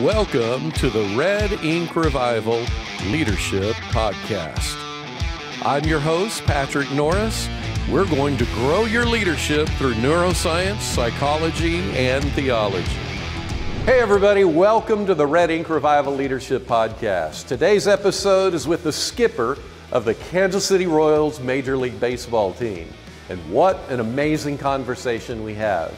Welcome to the Red Ink Revival Leadership Podcast. I'm your host, Patrick Norris. We're going to grow your leadership through neuroscience, psychology, and theology. Hey everybody, welcome to the Red Ink Revival Leadership Podcast. Today's episode is with the skipper of the Kansas City Royals Major League Baseball team. And what an amazing conversation we have.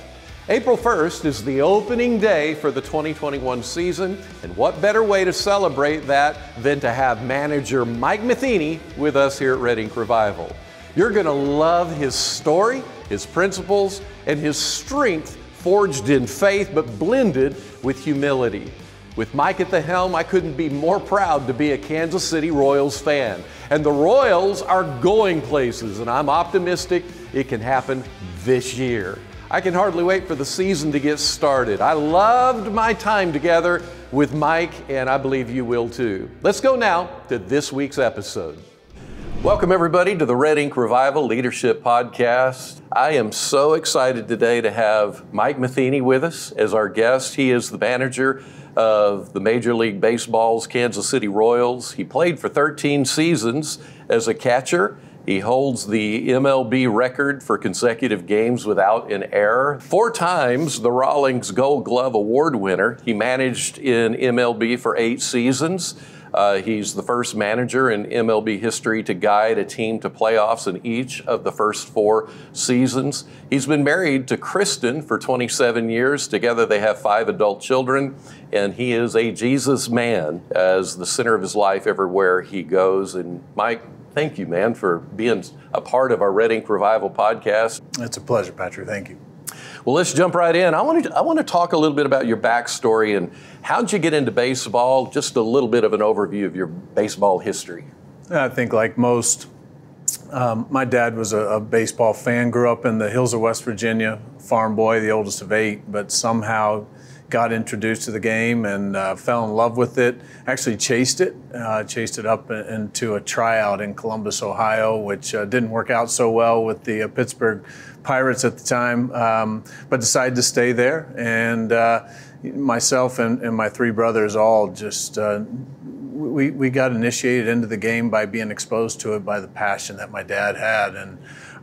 April 1st is the opening day for the 2021 season, and what better way to celebrate that than to have manager Mike Matheny with us here at Red Ink Revival. You're going to love his story, his principles, and his strength forged in faith but blended with humility. With Mike at the helm, I couldn't be more proud to be a Kansas City Royals fan. And the Royals are going places, and I'm optimistic it can happen this year. I can hardly wait for the season to get started. I loved my time together with Mike, and I believe you will too. Let's go now to this week's episode. Welcome everybody to the Red Ink Revival Leadership Podcast. I am so excited today to have Mike Matheny with us as our guest. He is the manager of the Major League Baseball's Kansas City Royals. He played for 13 seasons as a catcher. He holds the MLB record for consecutive games without an error. 4 times the Rawlings Gold Glove Award winner. He managed in MLB for 8 seasons. He's the first manager in MLB history to guide a team to playoffs in each of the first 4 seasons. He's been married to Kristen for 27 years. Together they have 5 adult children, and he is a Jesus man as the center of his life everywhere he goes. And Mike, thank you, man, for being a part of our Red Ink Revival Podcast. It's a pleasure, Patrick. Thank you. Well, let's jump right in. I want to talk a little bit about your backstory and how'd you get into baseball? Just a little bit of an overview of your baseball history. I think like most, my dad was a baseball fan, grew up in the hills of West Virginia, farm boy, the oldest of 8, but somehow got introduced to the game and fell in love with it. Actually chased it up into a tryout in Columbus, Ohio, which didn't work out so well with the Pittsburgh Pirates at the time, but decided to stay there. And myself and my 3 brothers all just, we got initiated into the game by being exposed to it by the passion that my dad had. And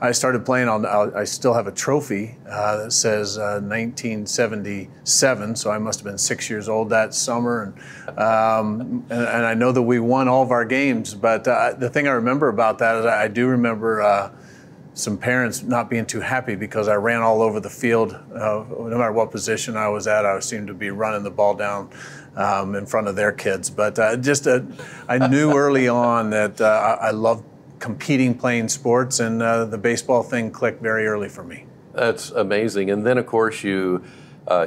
I started playing on, I still have a trophy that says 1977, so I must have been 6 years old that summer. And, and I know that we won all of our games, but the thing I remember about that is I do remember some parents not being too happy because I ran all over the field. No matter what position I was at, I seemed to be running the ball down in front of their kids. But I knew early on that I loved competing, playing sports, and the baseball thing clicked very early for me. That's amazing. And then, of course, you,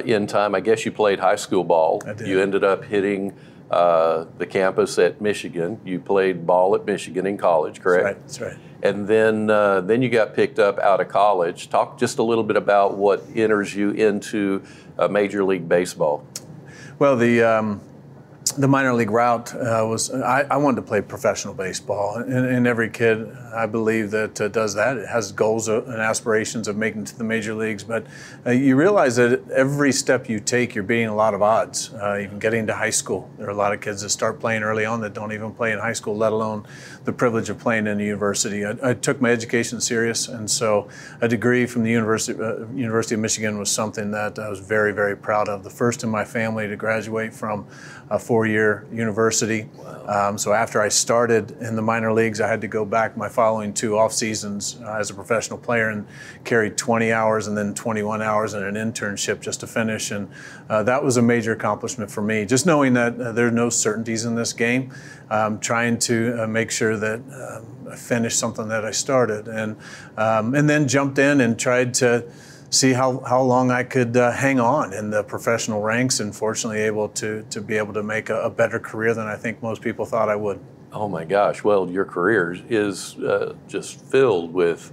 in time, I guess you played high school ball. I did. You ended up hitting the campus at Michigan. You played ball at Michigan in college, correct? That's right. That's right. And then you got picked up out of college. Talk just a little bit about what enters you into Major League Baseball. Well, the minor league route was, I wanted to play professional baseball, and every kid, I believe, that does that. It has goals and aspirations of making it to the major leagues, but you realize that every step you take, you're beating a lot of odds, even getting to high school. There are a lot of kids that start playing early on that don't even play in high school, let alone the privilege of playing in a university. I took my education serious, and so a degree from the University of Michigan was something that I was very, very proud of. The first in my family to graduate from a 4-year university. Wow. So after I started in the minor leagues, I had to go back my following 2 off seasons as a professional player and carried 20 hours and then 21 hours in an internship just to finish. And that was a major accomplishment for me. Just knowing that there are no certainties in this game, trying to make sure that I finished something that I started, and then jumped in and tried to see how long I could hang on in the professional ranks, and fortunately able to be able to make a better career than I think most people thought I would. Oh my gosh, well, your career is just filled with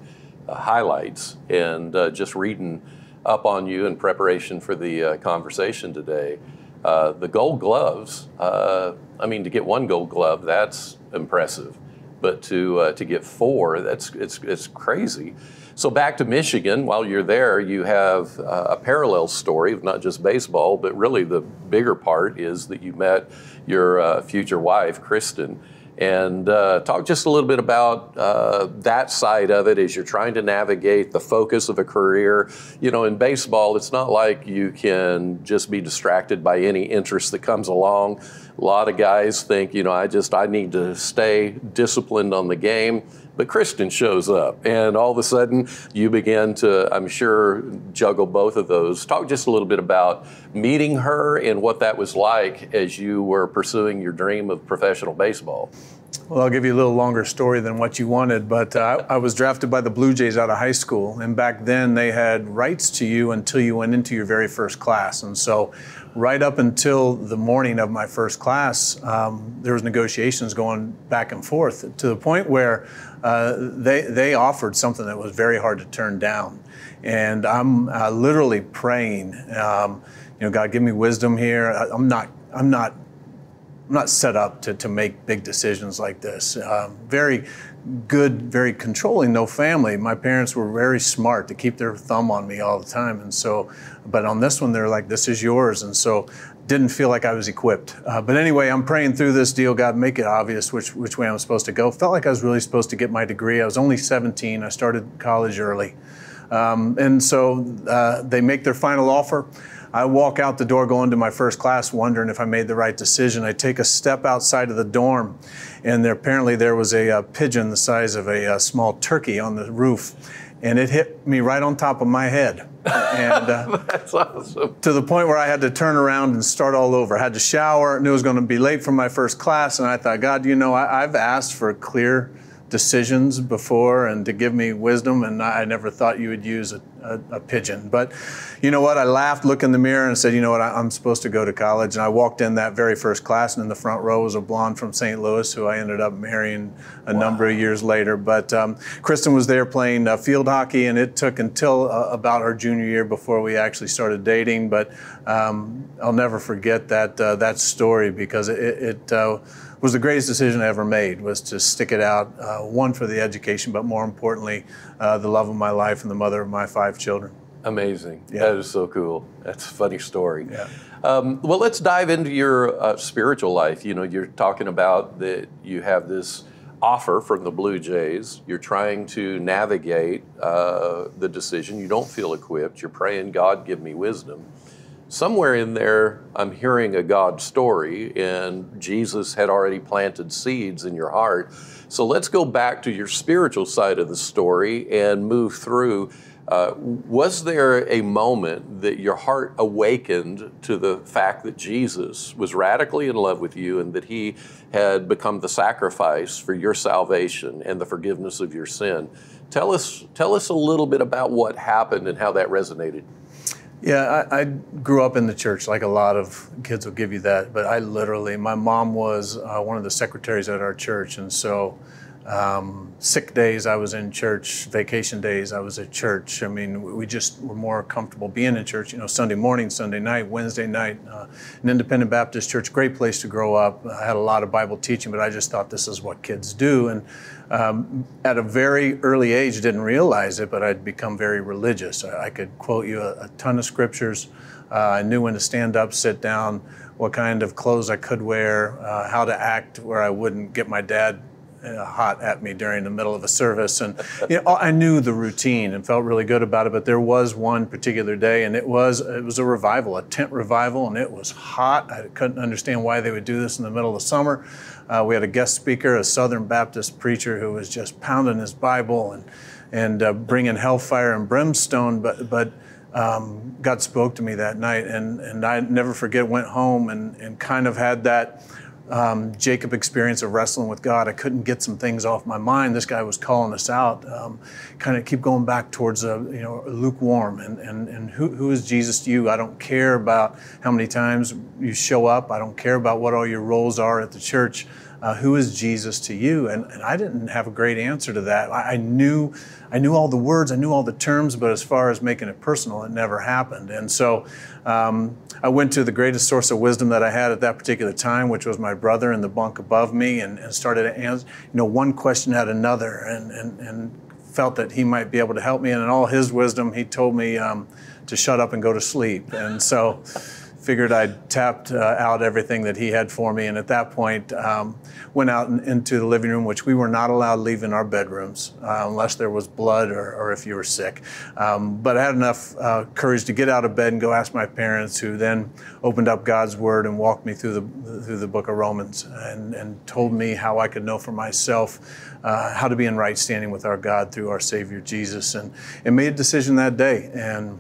highlights, and just reading up on you in preparation for the conversation today. The gold gloves, I mean, to get 1 gold glove, that's impressive, but to get 4, it's crazy. So back to Michigan, while you're there, you have a parallel story of not just baseball, but really the bigger part is that you met your future wife, Kristen. And talk just a little bit about that side of it as you're trying to navigate the focus of a career. You know, in baseball, it's not like you can just be distracted by any interest that comes along. A lot of guys think, you know, I need to stay disciplined on the game. But Kristen shows up, and all of a sudden you begin to, I'm sure, juggle both of those. Talk just a little bit about meeting her and what that was like as you were pursuing your dream of professional baseball. Well, I'll give you a little longer story than what you wanted, but I was drafted by the Blue Jays out of high school, and back then they had rights to you until you went into your very first class. And so right up until the morning of my first class, there was negotiations going back and forth to the point where they offered something that was very hard to turn down. And I'm literally praying, you know, God, give me wisdom here. I'm not set up to make big decisions like this. Very good, very controlling, no family. My parents were very smart to keep their thumb on me all the time. And so, but on this one, they're like, this is yours. And so didn't feel like I was equipped. But anyway, I'm praying through this deal. God, make it obvious which way I'm supposed to go. Felt like I was really supposed to get my degree. I was only 17. I started college early. And so they make their final offer. I walk out the door, go into my first class, wondering if I made the right decision. I take a step outside of the dorm, and there, apparently there was a pigeon the size of a small turkey on the roof, and it hit me right on top of my head. And that's awesome. To the point where I had to turn around and start all over. I had to shower, knew I was going to be late for my first class, and I thought, God, you know, I've asked for clear decisions before and to give me wisdom, and I never thought you would use a pigeon. But you know what, I laughed, looked in the mirror and said, you know what, I'm supposed to go to college. And I walked in that very first class, and in the front row was a blonde from St. Louis who I ended up marrying a number of years later. But Kristen was there playing field hockey, and it took until about our junior year before we actually started dating. But I'll never forget that that story, because it was the greatest decision I ever made, was to stick it out, one for the education, but more importantly, the love of my life and the mother of my 5 children. Amazing. Yeah. That is so cool. That's a funny story. Yeah. Well, let's dive into your spiritual life. You know, you're talking about that you have this offer from the Blue Jays. You're trying to navigate the decision. You don't feel equipped. You're praying, God, give me wisdom. Somewhere in there, I'm hearing a God story, and Jesus had already planted seeds in your heart. So let's go back to your spiritual side of the story and move through. Was there a moment that your heart awakened to the fact that Jesus was radically in love with you and that he had become the sacrifice for your salvation and the forgiveness of your sin? Tell us a little bit about what happened and how that resonated. Yeah, I grew up in the church, like a lot of kids will give you that, but I literally, my mom was one of the secretaries at our church, and so sick days I was in church, vacation days I was at church. I mean, we just were more comfortable being in church, you know, Sunday morning, Sunday night, Wednesday night, an independent Baptist church, great place to grow up. I had a lot of Bible teaching, but I just thought this is what kids do. And at a very early age, didn't realize it, but I'd become very religious. I could quote you a ton of scriptures. I knew when to stand up, sit down, what kind of clothes I could wear, how to act where I wouldn't get my dad hot at me during the middle of a service. And you know, I knew the routine and felt really good about it, but there was one particular day, and it was a revival, a tent revival, and it was hot. I couldn't understand why they would do this in the middle of summer. We had a guest speaker, a Southern Baptist preacher who was just pounding his Bible and bringing hellfire and brimstone, but God spoke to me that night, and I never forget, went home and kind of had that Jacob experience of wrestling with God. I couldn't get some things off my mind. This guy was calling us out, kind of keep going back towards lukewarm and who is Jesus to you? I don't care about how many times you show up. I don't care about what all your roles are at the church. Who is Jesus to you? And I didn't have a great answer to that. I knew all the words, I knew all the terms, but as far as making it personal, it never happened. And so I went to the greatest source of wisdom that I had at that particular time, which was my brother in the bunk above me, and started to answer, you know, one question at another, and felt that he might be able to help me. And in all his wisdom, he told me to shut up and go to sleep. And so figured I tapped out everything that he had for me. And at that point, went out into the living room, which we were not allowed to leave in our bedrooms unless there was blood or if you were sick. But I had enough courage to get out of bed and go ask my parents, who then opened up God's word and walked me through the book of Romans and told me how I could know for myself how to be in right standing with our God through our Savior Jesus. And made a decision that day. And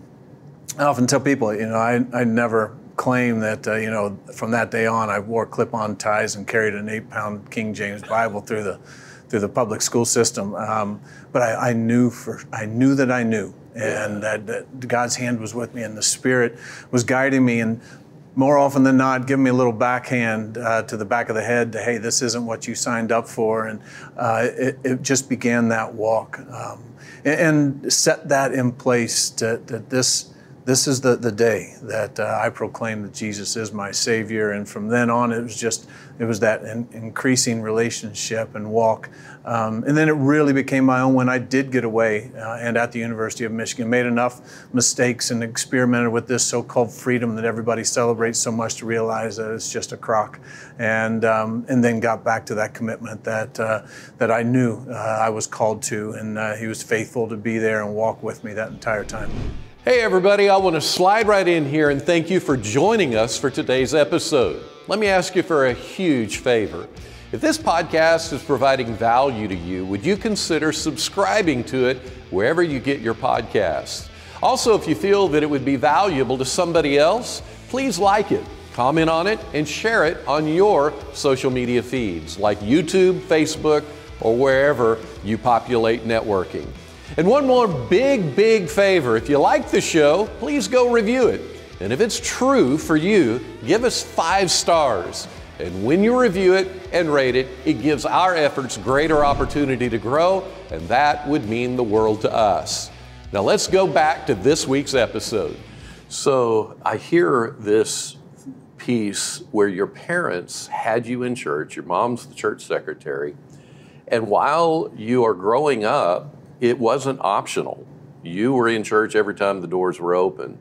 I often tell people, you know, I never claim that, you know, from that day on, I wore clip-on ties and carried an 8-pound King James Bible through the public school system. But I knew that I knew, and that God's hand was with me, and the Spirit was guiding me, and more often than not, giving me a little backhand to the back of the head, to, hey, this isn't what you signed up for. And it just began that walk, and set that in place that this is the day that I proclaimed that Jesus is my Savior. And from then on, it was that increasing relationship and walk. And then it really became my own when I did get away and at the University of Michigan, made enough mistakes and experimented with this so-called freedom that everybody celebrates so much to realize that it's just a crock. And then got back to that commitment that I knew I was called to, and he was faithful to be there and walk with me that entire time. Hey everybody, I want to slide right in here and thank you for joining us for today's episode. Let me ask you for a huge favor. If this podcast is providing value to you, would you consider subscribing to it wherever you get your podcasts? Also, if you feel that it would be valuable to somebody else, please like it, comment on it, and share it on your social media feeds like YouTube, Facebook, or wherever you populate networking. And one more big, big favor. If you like the show, please go review it. And if it's true for you, give us 5 stars. And when you review it and rate it, it gives our efforts greater opportunity to grow, and that would mean the world to us. Now let's go back to this week's episode. So I hear this piece where your parents had you in church, your mom's the church secretary, and while you are growing up, it wasn't optional. You were in church every time the doors were open.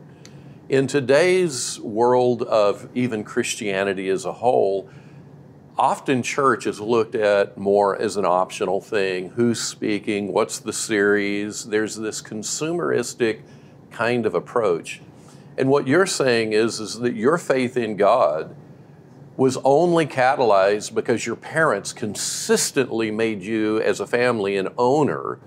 In today's world of even Christianity as a whole, often church is looked at more as an optional thing. Who's speaking? What's the series? There's this consumeristic kind of approach. And what you're saying is that your faith in God was only catalyzed because your parents consistently made you as a family an owner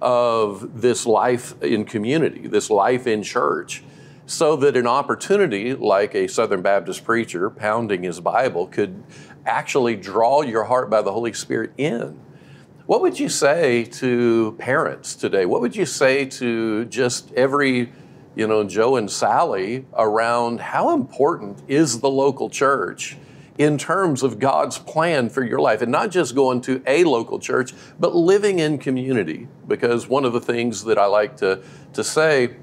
of this life in community, this life in church, so that an opportunity like a Southern Baptist preacher pounding his Bible could actually draw your heart by the Holy Spirit in. What would you say to parents today? What would you say to just every, you know, Joe and Sally around how important is the local church in terms of God's plan for your life, and not just going to a local church, but living in community? Because one of the things that I like to say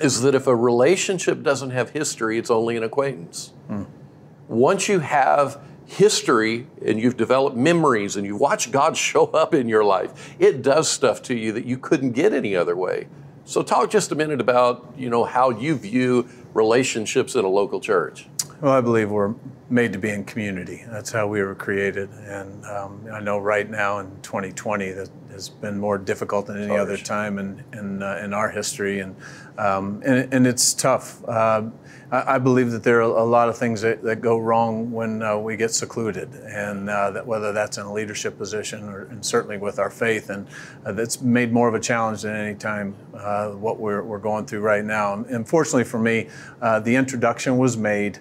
is that if a relationship doesn't have history, it's only an acquaintance. Mm. Once you have history and you've developed memories and you watch God show up in your life, it does stuff to you that you couldn't get any other way. So talk just a minute about, you know, how you view relationships in a local church. Well, I believe we're made to be in community. That's how we were created. And I know right now in 2020 that has been more difficult than any other time in our history. And it's tough. I believe that there are a lot of things that go wrong when we get secluded, and that whether that's in a leadership position and certainly with our faith. And that's made more of a challenge than any time what we're going through right now. And fortunately for me, the introduction was made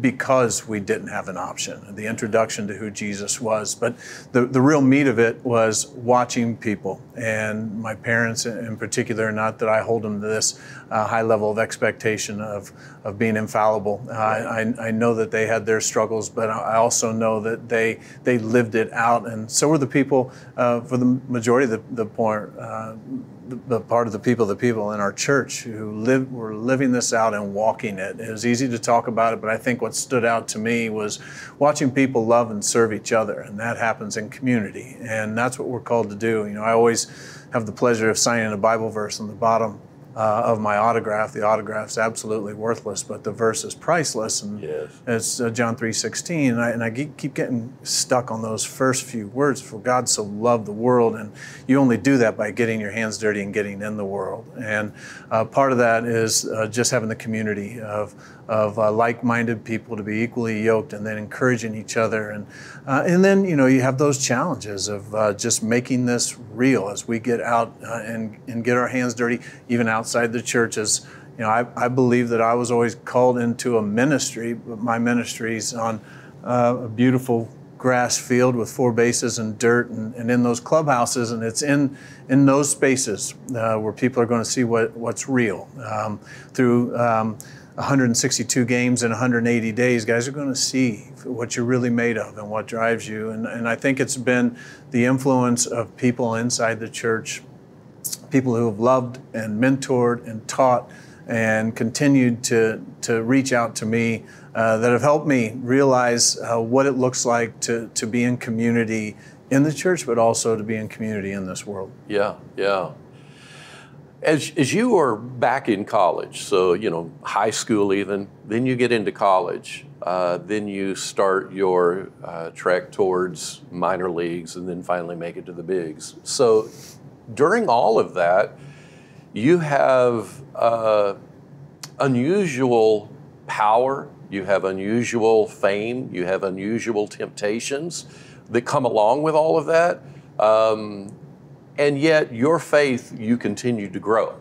because we didn't have an option, the introduction to who Jesus was. But the real meat of it was watching people, and my parents in particular, not that I hold them to this high level of expectation of being infallible. I know that they had their struggles, but I also know that they lived it out, and so were the people for the majority of the point. the part of the people in our church who were living this out and walking it. It was easy to talk about it, but I think what stood out to me was watching people love and serve each other, and that happens in community, and that's what we're called to do. You know, I always have the pleasure of signing a Bible verse on the bottom of my autograph. The autograph's absolutely worthless, but the verse is priceless, and yes. It's John 3:16, and I keep getting stuck on those first few words, for God so loved the world, and you only do that by getting your hands dirty and getting in the world. And part of that is just having the community of like-minded people to be equally yoked, and then encouraging each other. And then, you know, you have those challenges of just making this real as we get out and get our hands dirty, even outside the churches. You know, I believe that I was always called into a ministry, but my ministry's on a beautiful grass field with four bases and dirt, and in those clubhouses, and it's in those spaces where people are going to see what's real. Through 162 games in 180 days, guys are going to see what you're really made of and what drives you. And I think it's been the influence of people inside the church, people who have loved and mentored and taught and continued to reach out to me that have helped me realize what it looks like to be in community in the church, but also to be in community in this world. Yeah, yeah. As you were back in college, so, you know, high school even, then you get into college, then you start your trek towards minor leagues, and then finally make it to the bigs. So during all of that, you have unusual power, you have unusual fame, you have unusual temptations that come along with all of that. And yet your faith, you continued to grow.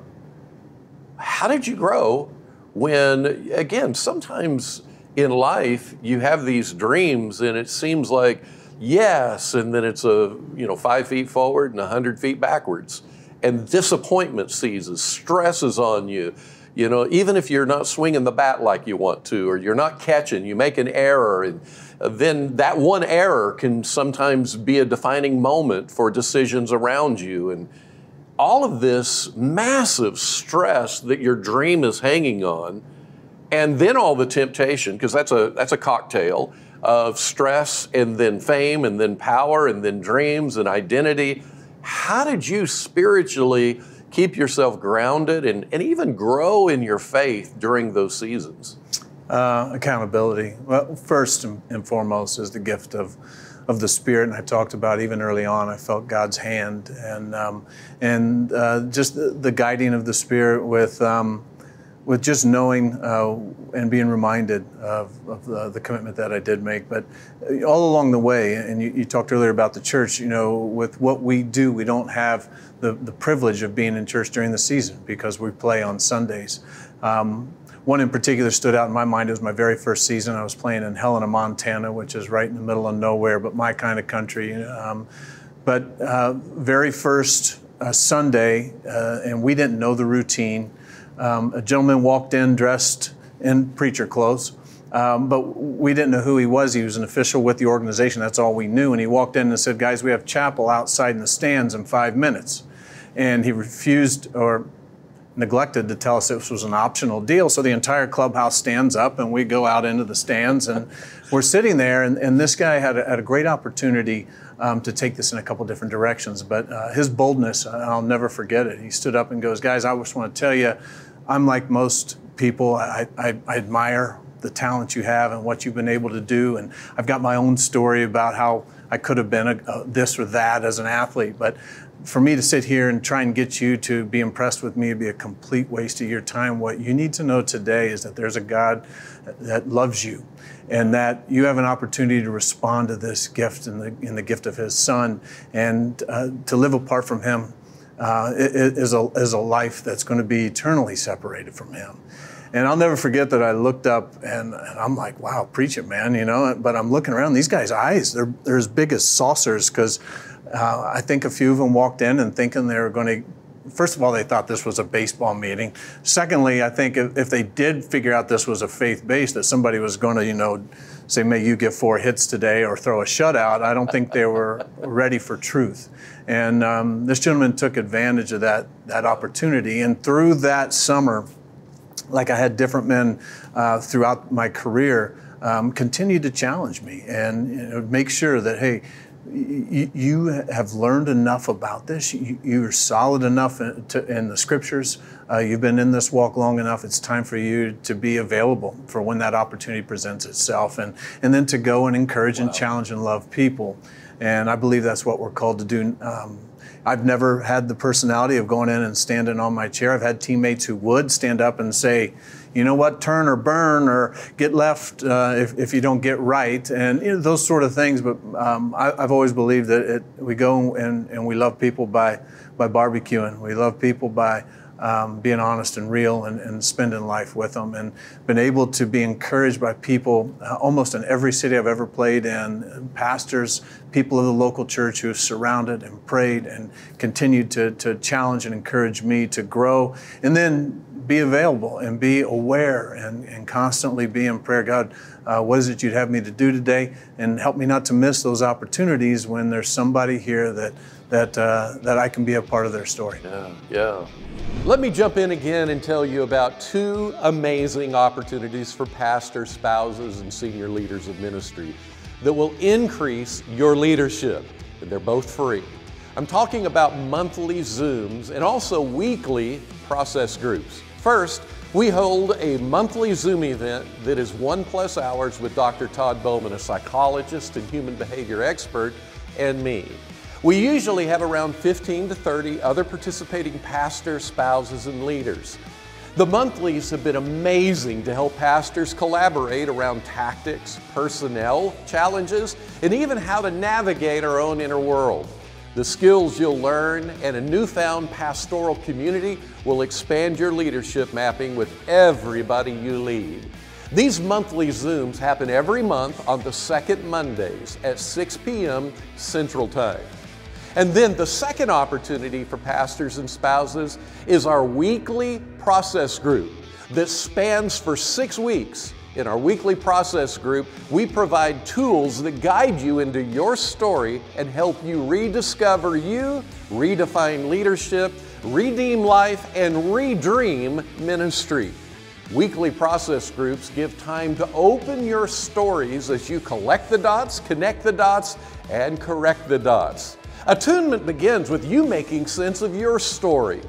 How did you grow when, again, sometimes in life you have these dreams and it seems like, yes, and then it's a 5 feet forward and 100 feet backwards, and disappointment seizes, stress is on you. You know, even if you're not swinging the bat like you want to, or you're not catching, you make an error, and then that one error can sometimes be a defining moment for decisions around you. And all of this massive stress that your dream is hanging on, and then all the temptation, because that's a cocktail of stress and then fame and then power and then dreams and identity. How did you spiritually keep yourself grounded and even grow in your faith during those seasons? Accountability. Well, first and foremost is the gift of the Spirit, and I talked about even early on, I felt God's hand, and just the guiding of the Spirit with just knowing and being reminded of the commitment that I did make. But all along the way, and you talked earlier about the church, you know, with what we do, we don't have the privilege of being in church during the season because we play on Sundays. One in particular stood out in my mind. It was my very first season. I was playing in Helena, Montana, which is right in the middle of nowhere, but my kind of country. But very first Sunday, and we didn't know the routine. A gentleman walked in dressed in preacher clothes, but we didn't know who he was. He was an official with the organization. That's all we knew. And he walked in and said, "Guys, we have chapel outside in the stands in 5 minutes." And he refused or neglected to tell us this was an optional deal. So the entire clubhouse stands up and we go out into the stands, and we're sitting there. And this guy had a great opportunity to take this in a couple different directions. But his boldness, I'll never forget it. He stood up and goes, "Guys, I just want to tell you, I'm like most people. I admire the talent you have and what you've been able to do. And I've got my own story about how I could have been this or that as an athlete. But for me to sit here and try and get you to be impressed with me would be a complete waste of your time. What you need to know today is that there's a God that loves you, and that you have an opportunity to respond to this gift in the gift of His Son, and to live apart from Him is a life that's going to be eternally separated from Him." And I'll never forget that I looked up and I'm like, wow, preach it, man, you know. But I'm looking around, these guys' eyes, they're as big as saucers, because I think a few of them walked in and thinking they were going to first of all, they thought this was a baseball meeting. Secondly, I think if they did figure out this was a faith-based, that somebody was going to, you know, say, may you give 4 hits today or throw a shutout, I don't think they were ready for truth. And this gentleman took advantage of that opportunity. And through that summer, like I had different men throughout my career, continue to challenge me and, you know, make sure that, hey, you have learned enough about this. You're solid enough in the scriptures. You've been in this walk long enough. It's time for you to be available for when that opportunity presents itself, and then to go and encourage and challenge and love people. And I believe that's what we're called to do. I've never had the personality of going in and standing on my chair. I've had teammates who would stand up and say, you know what, turn or burn or get left if you don't get right, and you know, those sort of things. But I've always believed that we go and we love people by barbecuing. We love people by being honest and real and spending life with them, and been able to be encouraged by people almost in every city I've ever played in, pastors, people of the local church who have surrounded and prayed and continued to challenge and encourage me to grow, and then be available and be aware and constantly be in prayer. God, what is it you'd have me to do today? And help me not to miss those opportunities when there's somebody here that I can be a part of their story. Yeah. Let me jump in again and tell you about 2 amazing opportunities for pastors, spouses, and senior leaders of ministry that will increase your leadership. And they're both free. I'm talking about monthly Zooms and also weekly process groups. First, we hold a monthly Zoom event that is 1+ hours with Dr. Todd Bowman, a psychologist and human behavior expert, and me. We usually have around 15 to 30 other participating pastors, spouses, and leaders. The monthlies have been amazing to help pastors collaborate around tactics, personnel, challenges, and even how to navigate our own inner world. The skills you'll learn and a newfound pastoral community will expand your leadership mapping with everybody you lead. These monthly Zooms happen every month on the second Mondays at 6 p.m. Central Time. And then the second opportunity for pastors and spouses is our weekly process group that spans for 6 weeks. In our weekly process group, we provide tools that guide you into your story and help you rediscover you, redefine leadership, redeem life, and redream ministry. Weekly process groups give time to open your stories as you collect the dots, connect the dots, and correct the dots. Attunement begins with you making sense of your story.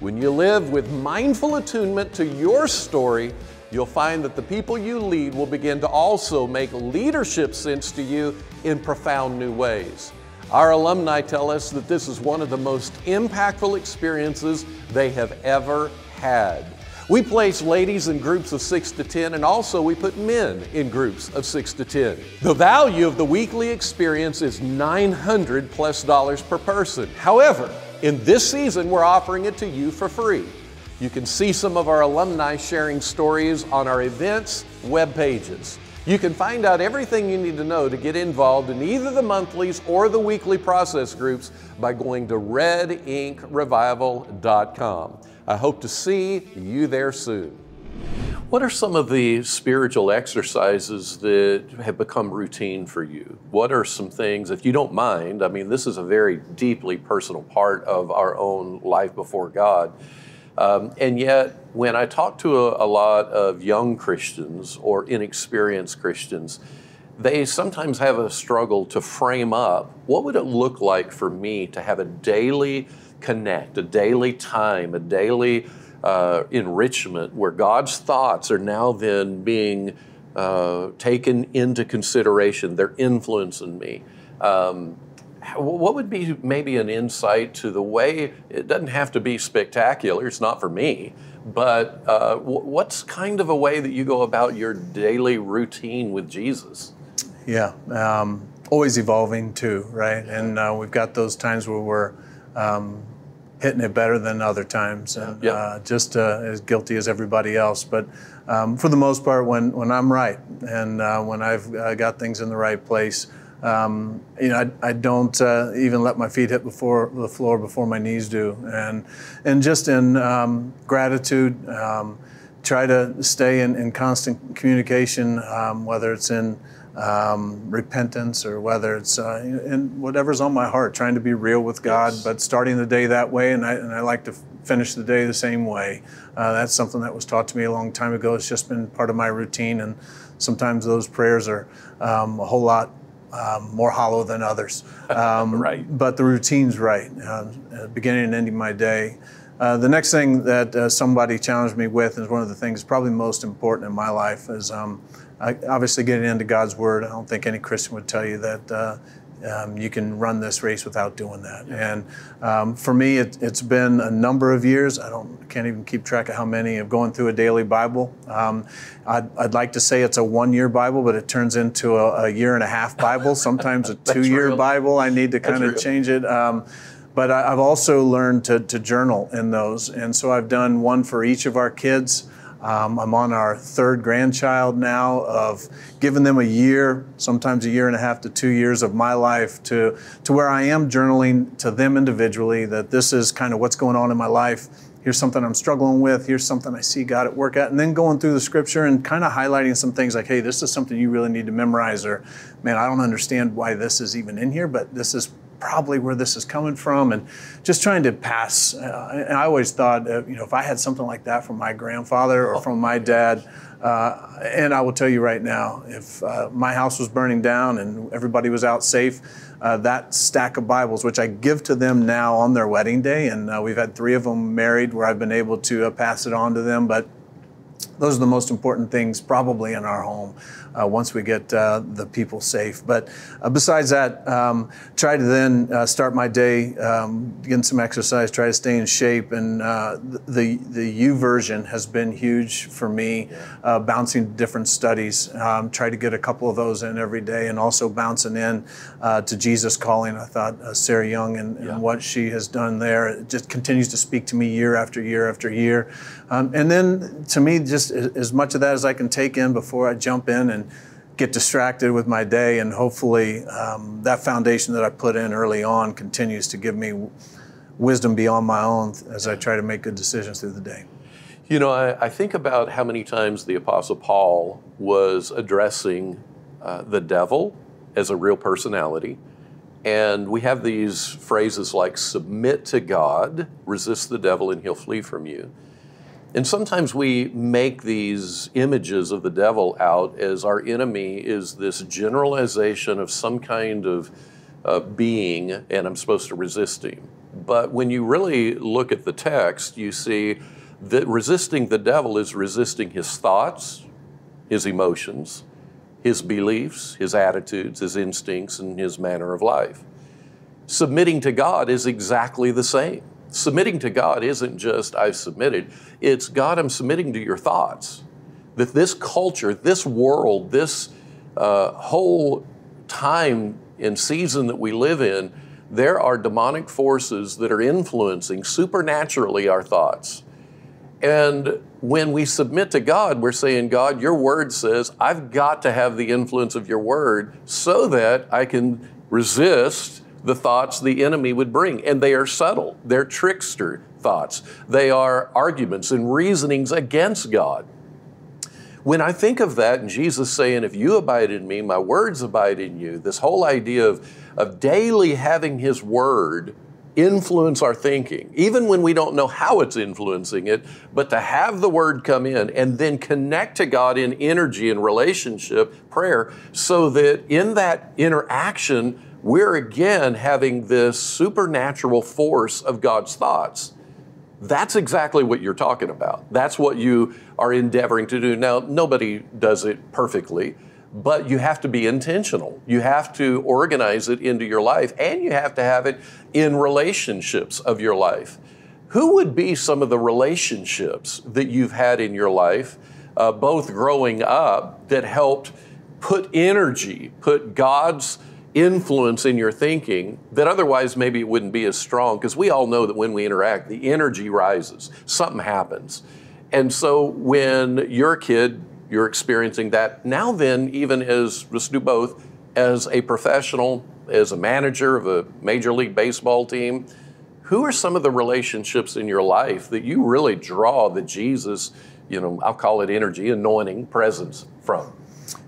When you live with mindful attunement to your story, you'll find that the people you lead will begin to also make leadership sense to you in profound new ways. Our alumni tell us that this is one of the most impactful experiences they have ever had. We place ladies in groups of 6 to 10, and also we put men in groups of 6 to 10. The value of the weekly experience is $900+ per person. However, in this season, we're offering it to you for free. You can see some of our alumni sharing stories on our events web pages. You can find out everything you need to know to get involved in either the monthlies or the weekly process groups by going to redinkrevival.com. I hope to see you there soon. What are some of the spiritual exercises that have become routine for you? What are some things, if you don't mind, I mean, this is a very deeply personal part of our own life before God. And yet, when I talk to a lot of young Christians or inexperienced Christians, they sometimes have a struggle to frame up, what would it look like for me to have a daily connect, a daily time, a daily enrichment where God's thoughts are now then being taken into consideration, they're influencing me. What would be maybe an insight to the way, it doesn't have to be spectacular, it's not for me, but what's kind of a way that you go about your daily routine with Jesus? Yeah, always evolving too, right? And we've got those times where we're hitting it better than other times, and just as guilty as everybody else. But for the most part, when I'm right, and when I've got things in the right place, I don't even let my feet hit the floor before my knees do, and just in gratitude, try to stay in constant communication, whether it's in repentance or whether it's in whatever's on my heart, trying to be real with God, yes. But starting the day that way, and I like to finish the day the same way. That's something that was taught to me a long time ago. It's just been part of my routine, and sometimes those prayers are a whole lot more hollow than others. Right. But the routine's right, beginning and ending my day. The next thing that somebody challenged me with is one of the things probably most important in my life is obviously getting into God's Word. I don't think any Christian would tell you that you can run this race without doing that. And for me, it's been a number of years. I can't even keep track of how many of going through a daily Bible. I'd like to say it's a one-year Bible, but it turns into a year-and-a-half Bible, sometimes a two-year Bible. I need to kind of change it. But I've also learned to journal in those. And so I've done one for each of our kids. I'm on our third grandchild now of giving them a year, sometimes a year and a half to 2 years of my life to where I am journaling to them individually that this is kind of what's going on in my life. Here's something I'm struggling with. Here's something I see God at work at. And then going through the scripture and kind of highlighting some things like, hey, this is something you really need to memorize, or man, I don't understand why this is even in here, but this is probably where this is coming from, and just trying to pass. And I always thought, if I had something like that from my grandfather or from my dad, and I will tell you right now, if my house was burning down and everybody was out safe, that stack of Bibles, which I give to them now on their wedding day, and we've had three of them married where I've been able to pass it on to them, but those are the most important things probably in our home once we get the people safe. But besides that, try to then start my day getting some exercise, try to stay in shape. And the YouVersion has been huge for me, bouncing different studies. Try to get a couple of those in every day, and also bouncing in to Jesus Calling. I thought Sarah Young and what she has done there, it just continues to speak to me year after year after year. And then to me, just as much of that as I can take in before I jump in and get distracted with my day. And hopefully that foundation that I put in early on continues to give me wisdom beyond my own as I try to make good decisions through the day. You know, I think about how many times the Apostle Paul was addressing the devil as a real personality. And we have these phrases like submit to God, resist the devil, and he'll flee from you. And sometimes we make these images of the devil out as our enemy is this generalization of some kind of being, and I'm supposed to resist him. But when you really look at the text, you see that resisting the devil is resisting his thoughts, his emotions, his beliefs, his attitudes, his instincts, and his manner of life. Submitting to God is exactly the same. Submitting to God isn't just, I've submitted. It's, God, I'm submitting to your thoughts. That this culture, this world, this whole time and season that we live in, there are demonic forces that are influencing supernaturally our thoughts. And when we submit to God, we're saying, God, your word says, I've got to have the influence of your word so that I can resist the thoughts the enemy would bring. And they are subtle. They're trickster thoughts. They are arguments and reasonings against God. When I think of that, and Jesus saying, if you abide in me, my words abide in you, this whole idea of daily having his word influence our thinking, even when we don't know how it's influencing it, but to have the word come in and then connect to God in energy and relationship, prayer, so that in that interaction, we're again having this supernatural force of God's thoughts. That's exactly what you're talking about. That's what you are endeavoring to do. Now, nobody does it perfectly, but you have to be intentional. You have to organize it into your life, and you have to have it in relationships of your life. Who would be some of the relationships that you've had in your life, both growing up, that helped put energy, put God's influence in your thinking that otherwise maybe it wouldn't be as strong? Because we all know that when we interact, the energy rises, something happens. And so when you're a kid, you're experiencing that. Now then, even as, let's do both, as a professional, as a manager of a Major League Baseball team, who are some of the relationships in your life that you really draw the Jesus, you know, I'll call it energy, anointing, presence from?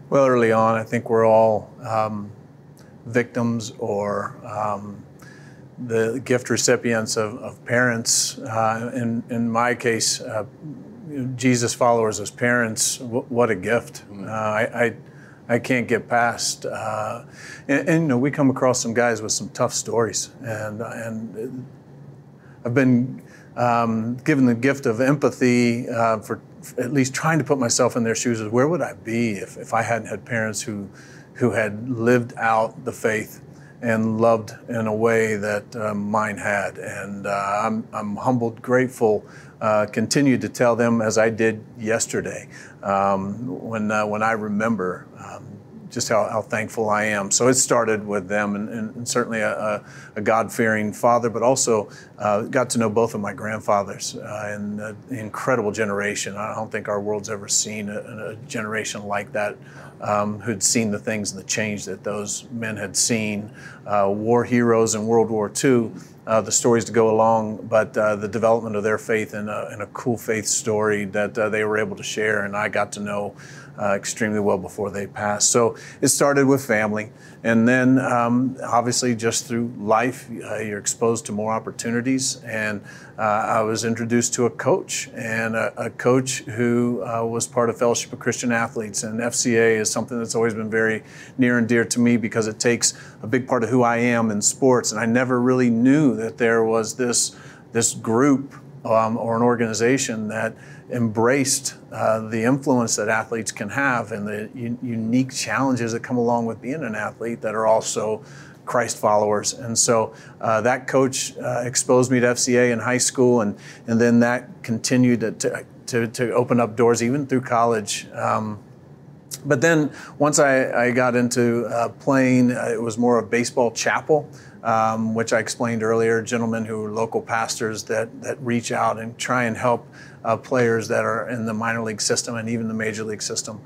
Well, early on, I think we're all victims or the gift recipients of parents. In my case, Jesus followers as parents, what a gift. Mm-hmm. I can't get past, and you know, we come across some guys with some tough stories, and I've been given the gift of empathy for at least trying to put myself in their shoes. Where would I be if I hadn't had parents who had lived out the faith and loved in a way that mine had? And I'm humbled, grateful, continued to tell them as I did yesterday, when I remember just how thankful I am. So it started with them, and certainly a God-fearing father, but also got to know both of my grandfathers and an incredible generation. I don't think our world's ever seen a generation like that, who'd seen the things and the change that those men had seen. War heroes in World War II, the stories to go along, but the development of their faith in a cool faith story that they were able to share, and I got to know extremely well before they passed. So it started with family, and then obviously just through life, you're exposed to more opportunities. And I was introduced to a coach, and a coach who was part of Fellowship of Christian Athletes. And FCA is something that's always been very near and dear to me because it takes a big part of who I am in sports. And I never really knew that there was this group or an organization that embraced the influence that athletes can have and the unique challenges that come along with being an athlete that are also Christ followers. And so that coach exposed me to FCA in high school, and then that continued to open up doors even through college. But then once I got into playing, it was more a baseball chapel, which I explained earlier, gentlemen who are local pastors that reach out and try and help players that are in the minor league system and even the major league system.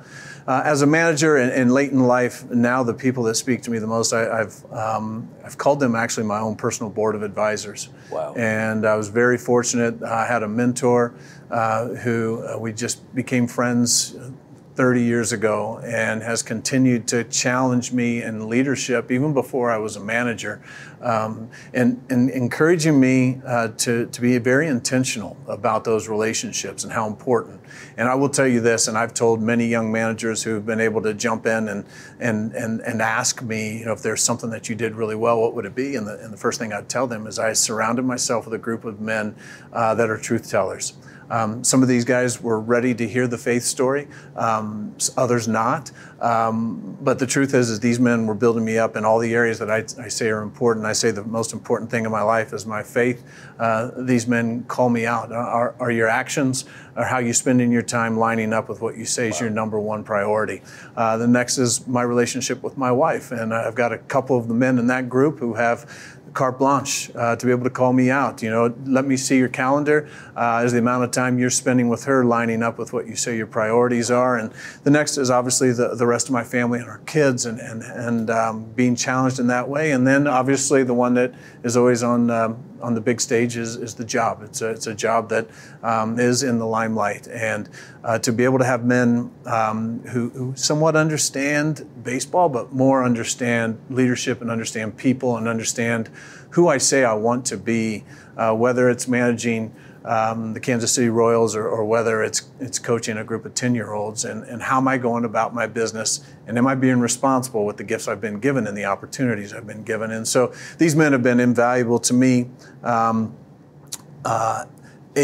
As a manager and late in life, now the people that speak to me the most, I've called them actually my own personal board of advisors. Wow. And I was very fortunate. I had a mentor who we just became friends 30 years ago, and has continued to challenge me in leadership even before I was a manager, and encouraging me to be very intentional about those relationships and how important. And I will tell you this, and I've told many young managers who've been able to jump in and ask me, you know, if there's something that you did really well, what would it be? And the first thing I'd tell them is I surrounded myself with a group of men that are truth tellers. Some of these guys were ready to hear the faith story, others not. But the truth is these men were building me up in all the areas that I say are important. I say the most important thing in my life is my faith. These men call me out. Are your actions or how you're spending your time lining up with what you say is your number one priority? The next is my relationship with my wife. And I've got a couple of the men in that group who have carte blanche to be able to call me out. You know, let me see your calendar. Is the amount of time you're spending with her lining up with what you say your priorities are? And the next is obviously the rest of my family and our kids, and being challenged in that way. And then obviously the one that is always on the big stage is the job. It's a job that is in the limelight. And to be able to have men who somewhat understand baseball, but more understand leadership and understand people and understand who I say I want to be, whether it's managing the Kansas City Royals or whether it's coaching a group of 10-year-olds, and how am I going about my business, and am I being responsible with the gifts I've been given and the opportunities I've been given? And so these men have been invaluable to me.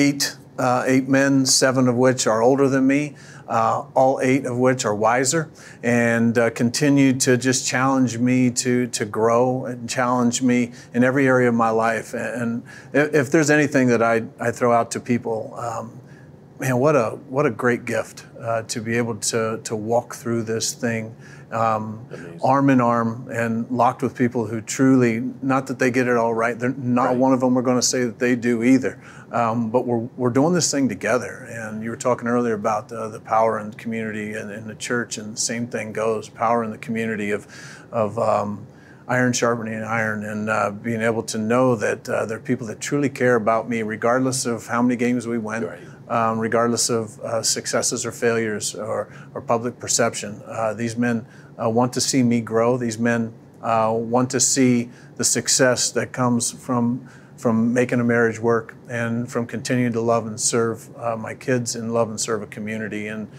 Eight men, seven of which are older than me, all eight of which are wiser, and continue to just challenge me to grow and challenge me in every area of my life. And if there's anything that I throw out to people, man, what a great gift to be able to walk through this thing arm in arm and locked with people who truly, not that they get it all right, they're not right. One of them are going to say that they do either, but we're doing this thing together. And you were talking earlier about the power in the community and in the church, and the same thing goes, power in the community of iron sharpening iron, and being able to know that there are people that truly care about me regardless of how many games we win, right. Regardless of successes or failures or public perception. These men want to see me grow. These men want to see the success that comes from making a marriage work and from continuing to love and serve my kids and love and serve a community. And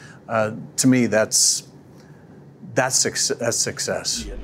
to me, that's success. Yeah.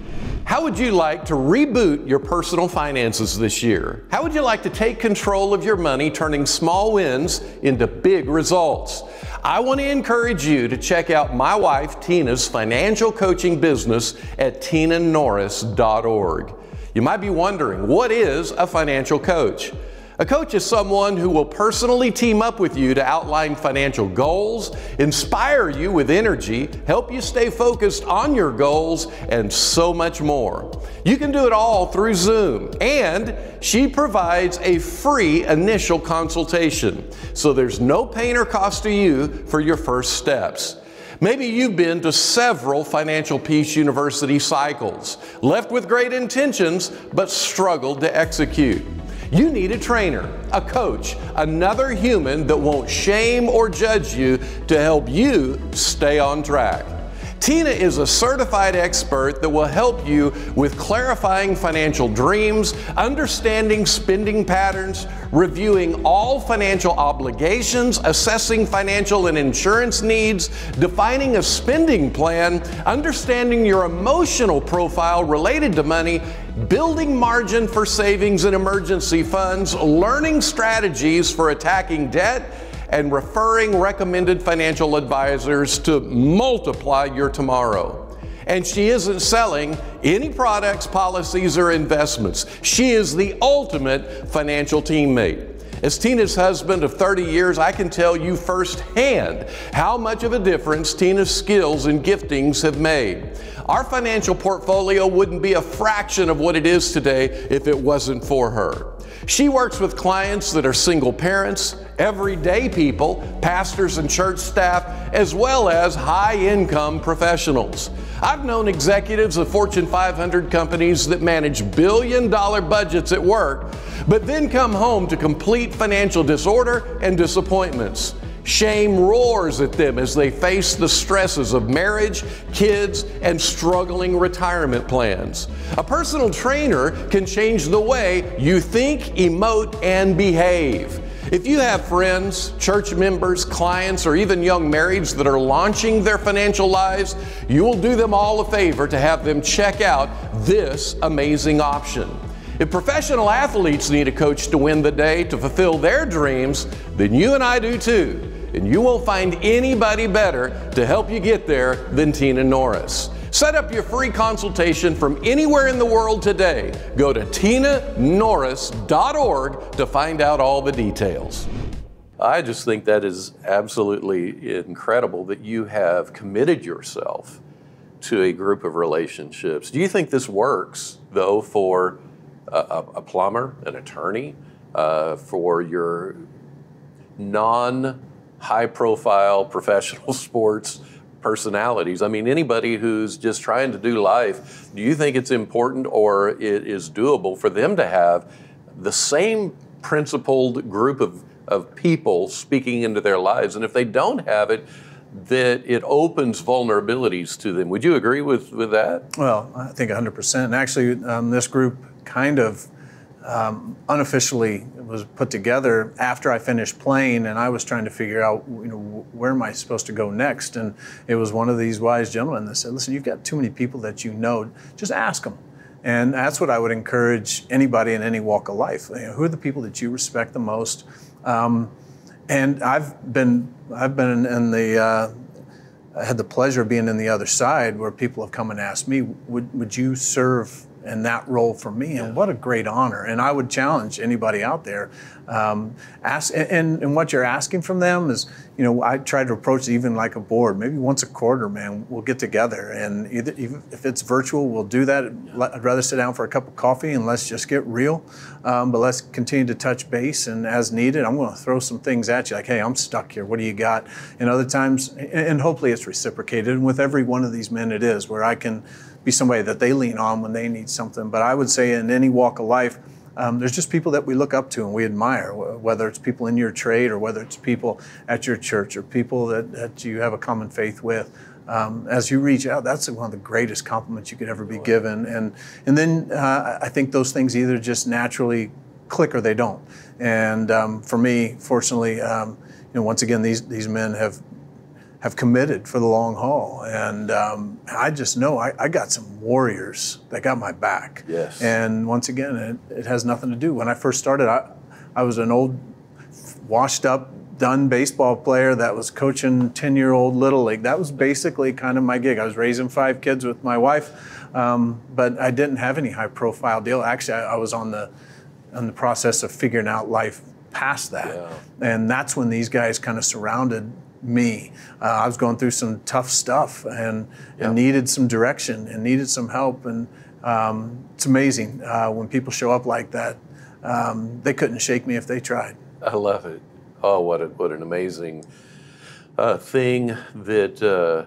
How would you like to reboot your personal finances this year? How would you like to take control of your money, turning small wins into big results? I want to encourage you to check out my wife, Tina's financial coaching business at tinanorris.org. You might be wondering, what is a financial coach? A coach is someone who will personally team up with you to outline financial goals, inspire you with energy, help you stay focused on your goals, and so much more. You can do it all through Zoom, and she provides a free initial consultation, so there's no pain or cost to you for your first steps. Maybe you've been to several Financial Peace University cycles, left with great intentions, but struggled to execute. You need a trainer, a coach, another human that won't shame or judge you to help you stay on track. Tina is a certified expert that will help you with clarifying financial dreams, understanding spending patterns, reviewing all financial obligations, assessing financial and insurance needs, defining a spending plan, understanding your emotional profile related to money, building margin for savings and emergency funds, learning strategies for attacking debt, and referring recommended financial advisors to multiply your tomorrow. And she isn't selling any products, policies, or investments. She is the ultimate financial teammate. As Tina's husband of 30 years, I can tell you firsthand how much of a difference Tina's skills and giftings have made. Our financial portfolio wouldn't be a fraction of what it is today if it wasn't for her. She works with clients that are single parents, everyday people, pastors and church staff, as well as high-income professionals. I've known executives of Fortune 500 companies that manage billion-dollar budgets at work, but then come home to complete financial disorder and disappointments. Shame roars at them as they face the stresses of marriage, kids, and struggling retirement plans. A personal trainer can change the way you think, emote, and behave. If you have friends, church members, clients, or even young marrieds that are launching their financial lives, you will do them all a favor to have them check out this amazing option. If professional athletes need a coach to win the day to fulfill their dreams, then you and I do too. And you won't find anybody better to help you get there than Tina Norris. Set up your free consultation from anywhere in the world today. Go to tinanorris.org to find out all the details. I just think that is absolutely incredible that you have committed yourself to a group of relationships. Do you think this works, though, for a plumber, an attorney, for your non-high-profile professional sports personalities? I mean, anybody who's just trying to do life, do you think it's important or it is doable for them to have the same principled group of people speaking into their lives? And if they don't have it, that it opens vulnerabilities to them. Would you agree with that? Well, I think 100%. And actually, this group kind of unofficially was put together after I finished playing, and I was trying to figure out, you know, where am I supposed to go next? And it was one of these wise gentlemen that said, listen, you've got too many people that you know, just ask them. And that's what I would encourage anybody in any walk of life. You know, who are the people that you respect the most? And I've been in the, I had the pleasure of being in the other side where people have come and asked me, would you serve in that role for me, and what a great honor. And I would challenge anybody out there, ask, and what you're asking from them is, you know, I try to approach it even like a board. Maybe once a quarter, man, we'll get together, and even if it's virtual, we'll do that. I'd rather sit down for a cup of coffee and let's just get real, but let's continue to touch base, and as needed, I'm gonna throw some things at you, like, hey, I'm stuck here, what do you got? And other times, and hopefully it's reciprocated, and with every one of these men it is, where I can be somebody that they lean on when they need something. But I would say in any walk of life, there's just people that we look up to and we admire, whether it's people in your trade or whether it's people at your church or people that you have a common faith with. As you reach out, that's one of the greatest compliments you could ever be given. And then I think those things either just naturally click or they don't. And for me, fortunately, you know, once again, these men have committed for the long haul. And I just know I got some warriors that got my back. Yes. And once again, it has nothing to do. When I first started, I was an old, washed up, done baseball player that was coaching 10-year-old Little League. That was basically kind of my gig. I was raising 5 kids with my wife, but I didn't have any high profile deal. Actually, I was on the process of figuring out life past that. Yeah. And that's when these guys kind of surrounded me. I was going through some tough stuff and needed some direction and needed some help. And it's amazing when people show up like that. They couldn't shake me if they tried. I love it. Oh, what an amazing thing that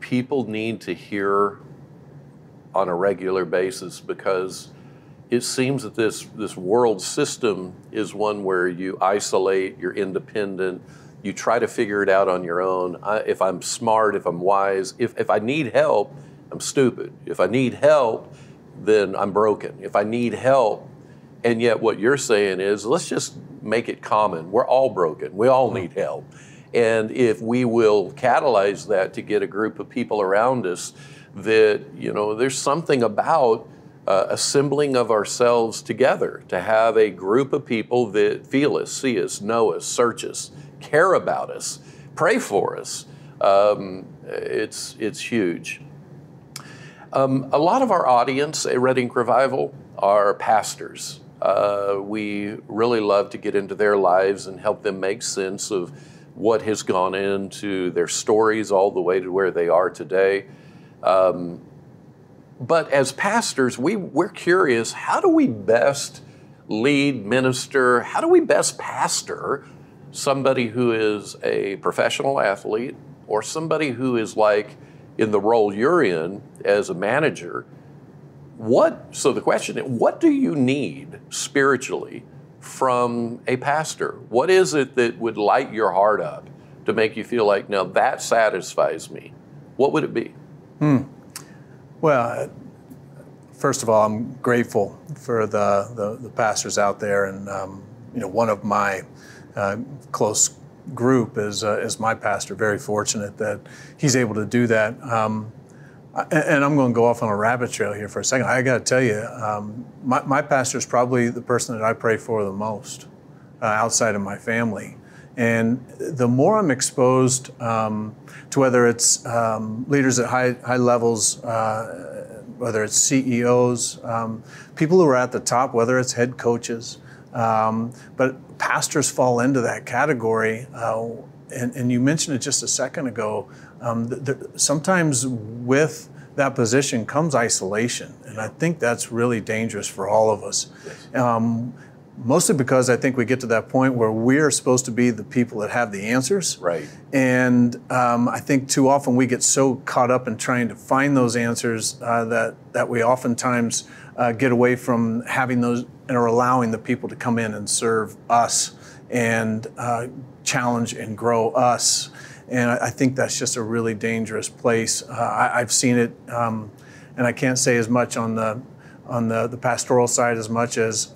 people need to hear on a regular basis, because it seems that this world system is one where you isolate, you're independent, you try to figure it out on your own. If I'm smart, if I'm wise, if I need help, I'm stupid. If I need help, then I'm broken. If I need help, and yet what you're saying is, let's just make it common. We're all broken. We all need help. And if we will catalyze that to get a group of people around us that, you know, there's something about assembling of ourselves together, to have a group of people that feel us, see us, know us, search us, care about us, pray for us. It's huge. A lot of our audience at Red Ink Revival are pastors. We really love to get into their lives and help them make sense of what has gone into their stories all the way to where they are today. But as pastors, we're curious, how do we best lead, minister? How do we best pastor somebody who is a professional athlete, or somebody who is like in the role you're in as a manager? So the question is, what do you need spiritually from a pastor? What is it that would light your heart up to make you feel like, now that satisfies me? What would it be? Well, first of all, I'm grateful for the pastors out there, and you know, one of my close group is my pastor. Very fortunate that he's able to do that. And I'm going to go off on a rabbit trail here for a second. I got to tell you, my pastor is probably the person that I pray for the most outside of my family. And the more I'm exposed to whether it's leaders at high levels, whether it's CEOs, people who are at the top, whether it's head coaches, but pastors fall into that category. And you mentioned it just a second ago. Sometimes with that position comes isolation. And I think that's really dangerous for all of us. Mostly because I think we get to that point where we're supposed to be the people that have the answers. Right. And I think too often we get so caught up in trying to find those answers that we oftentimes get away from having those or allowing the people to come in and serve us and challenge and grow us. And I think that's just a really dangerous place. I've seen it, and I can't say as much on the pastoral side as much as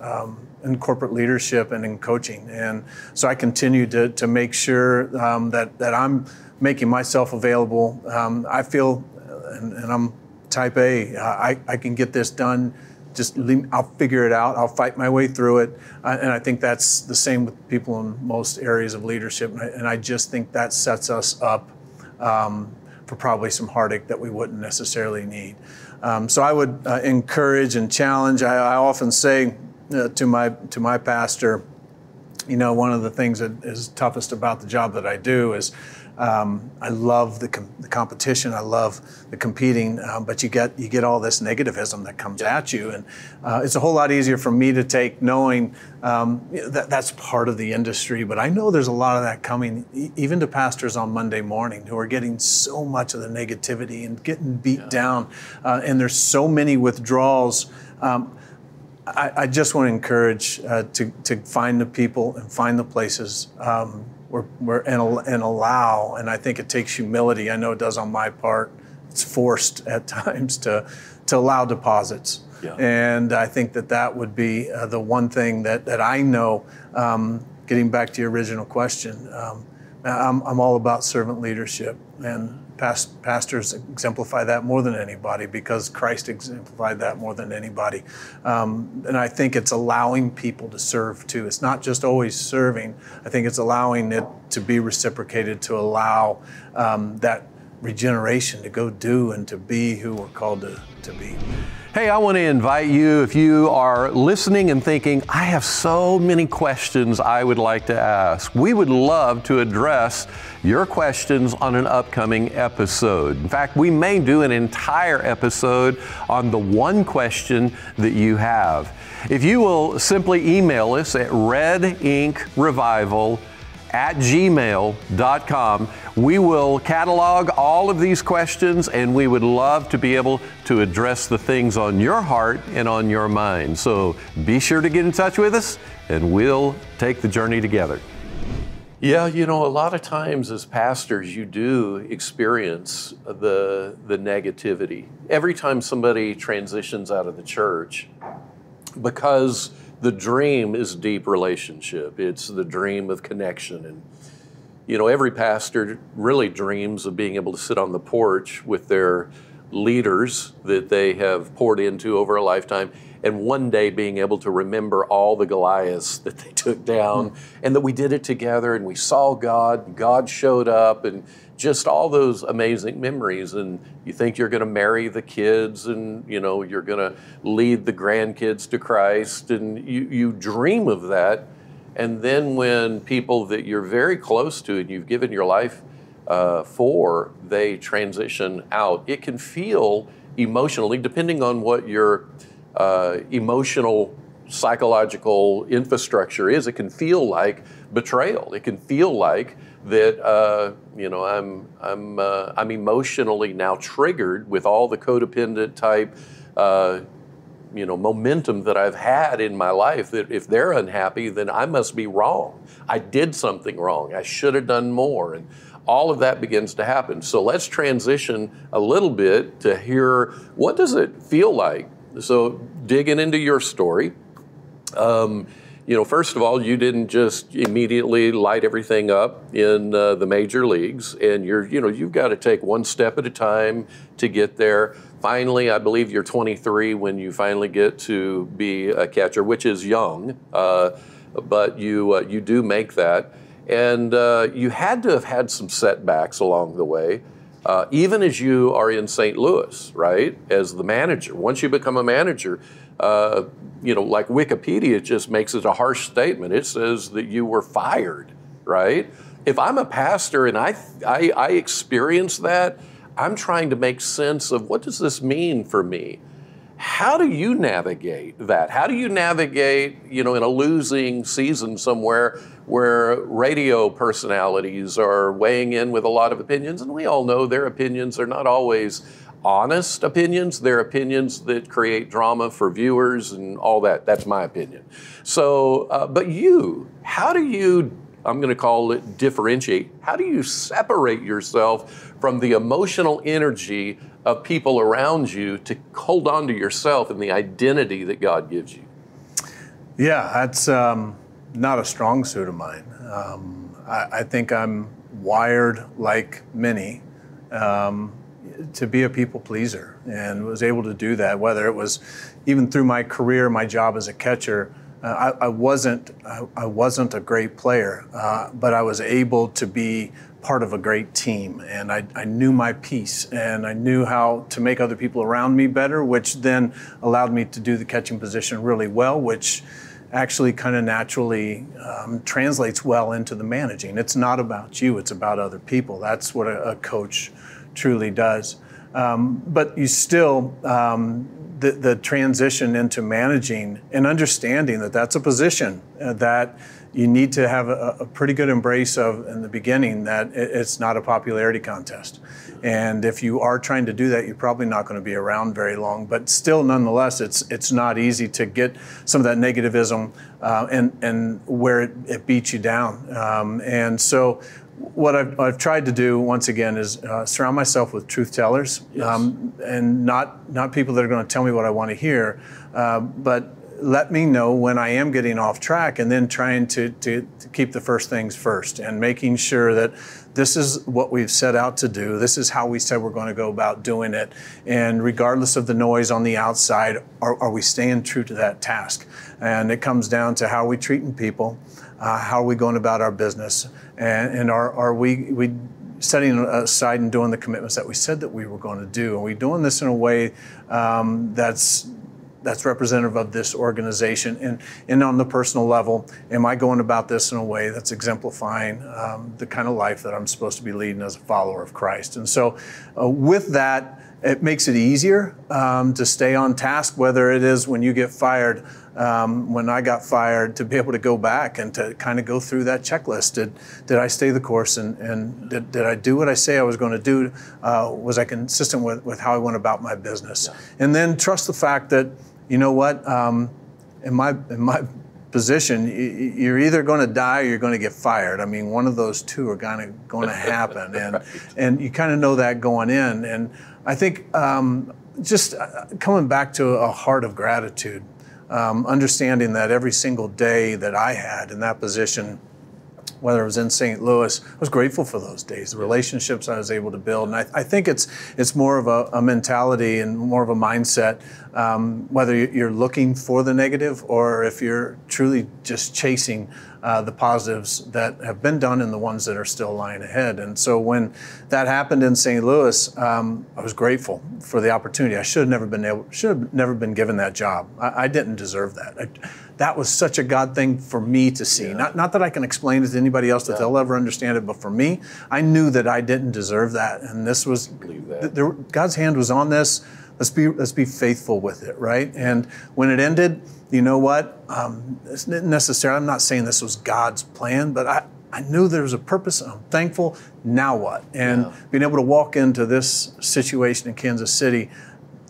in corporate leadership and in coaching. And so I continue to make sure that I'm making myself available. I feel, and I'm type A, I can get this done. I'll figure it out. I'll fight my way through it. And I think that's the same with people in most areas of leadership. And I just think that sets us up for probably some heartache that we wouldn't necessarily need. So I would encourage and challenge. I often say to my pastor, you know, one of the things that is toughest about the job that I do is I love the competition. I love the competing, but you get all this negativism that comes at you, and it's a whole lot easier for me to take, knowing that's part of the industry. But I know there's a lot of that coming, even to pastors on Monday morning who are getting so much of the negativity and getting beat down, and there's so many withdrawals. I just want to encourage to find the people and find the places. And allow, and I think it takes humility. I know it does on my part. It's forced at times to allow deposits. Yeah. And I think that would be the one thing that I know, getting back to your original question, I'm all about servant leadership, and pastors exemplify that more than anybody, because Christ exemplified that more than anybody. And I think it's allowing people to serve too. It's not just always serving. I think it's allowing it to be reciprocated, to allow that regeneration to go do and to be who we're called to be. Hey, I want to invite you, if you are listening and thinking, I have so many questions I would like to ask. We would love to address your questions on an upcoming episode. In fact, we may do an entire episode on the one question that you have. If you will simply email us at redinkrevival@gmail.com. We will catalog all of these questions, and we would love to be able to address the things on your heart and on your mind. So be sure to get in touch with us, and we'll take the journey together. Yeah, you know, a lot of times as pastors, you do experience the negativity every time somebody transitions out of the church, because the dream is deep relationship. It's the dream of connection. And, you know, every pastor really dreams of being able to sit on the porch with their leaders that they have poured into over a lifetime, and one day being able to remember all the Goliaths that they took down, and that we did it together, and we saw God, and God showed up, and just all those amazing memories. And you think you're going to marry the kids, and you know you're going to lead the grandkids to Christ, and you dream of that. And then when people that you're very close to and you've given your life for, they transition out, it can feel emotionally, depending on what your emotional, psychological infrastructure is, it can feel like betrayal. It can feel like that, you know, I'm emotionally now triggered with all the codependent type, you know, momentum that I've had in my life, that if they're unhappy, then I must be wrong. I did something wrong. I should have done more. And all of that begins to happen. So let's transition a little bit to hear, what does it feel like? So digging into your story, you know, first of all, you didn't just immediately light everything up in the major leagues, and you've got to take one step at a time to get there. Finally, I believe you're 23 when you finally get to be a catcher, which is young, but you do make that, and you had to have had some setbacks along the way, even as you are in St. Louis, right? As the manager, once you become a manager. You know, like Wikipedia just makes it a harsh statement. It says that you were fired, right? If I'm a pastor and I experience that, I'm trying to make sense of, what does this mean for me? How do you navigate that? How do you navigate, you know, in a losing season somewhere where radio personalities are weighing in with a lot of opinions? And we all know their opinions are not always honest opinions. They're opinions that create drama for viewers and all that. That's my opinion. So, but you, how do you, I'm going to call it differentiate, how do you separate yourself from the emotional energy of people around you to hold on to yourself and the identity that God gives you? Yeah, that's not a strong suit of mine. I think I'm wired, like many, to be a people pleaser, and was able to do that, whether it was even through my career, my job as a catcher. I wasn't a great player, but I was able to be part of a great team, and I knew my piece, and I knew how to make other people around me better, which then allowed me to do the catching position really well, which actually kind of naturally translates well into the managing. It's not about you, it's about other people. That's what a coach truly does. But you still, the transition into managing and understanding that that's a position that you need to have a pretty good embrace of in the beginning, that it's not a popularity contest. And if you are trying to do that, you're probably not going to be around very long, but still, nonetheless, it's not easy to get some of that negativism and where it beats you down. And so what I've tried to do, once again, is surround myself with truth tellers. Yes. And not people that are going to tell me what I want to hear, but let me know when I am getting off track, and then trying to keep the first things first and making sure that this is what we've set out to do. This is how we said we're going to go about doing it. And regardless of the noise on the outside, are we staying true to that task? And it comes down to how are we treating people, how are we going about our business, and are we setting aside and doing the commitments that we said that we were going to do? Are we doing this in a way that's representative of this organization? And on the personal level, am I going about this in a way that's exemplifying the kind of life that I'm supposed to be leading as a follower of Christ? And so with that, it makes it easier to stay on task, whether it is when you get fired, when I got fired, to be able to go back and to kind of go through that checklist. Did I stay the course, and did I do what I say I was going to do? Was I consistent with how I went about my business? Yeah. And then trust the fact that, you know what, in my position, you're either going to die or you're going to get fired. I mean, one of those two are going to happen. And right. And you kind of know that going in. And I think just coming back to a heart of gratitude, understanding that every single day that I had in that position, whether it was in St. Louis, I was grateful for those days, the relationships I was able to build. And I think it's more of a mentality and more of a mindset, whether you're looking for the negative or if you're truly just chasing the positives that have been done and the ones that are still lying ahead. And so when that happened in St. Louis, I was grateful for the opportunity. I should have never been given that job. I didn't deserve that. That was such a God thing for me to see. Yeah. Not that I can explain it to anybody else, that yeah. they'll ever understand it, but for me, I knew that I didn't deserve that. And this was, God's hand was on this. Let's be faithful with it, right? And when it ended, you know what? It's not necessarily, I'm not saying this was God's plan, but I knew there was a purpose. I'm thankful. Now what? And yeah. being able to walk into this situation in Kansas City,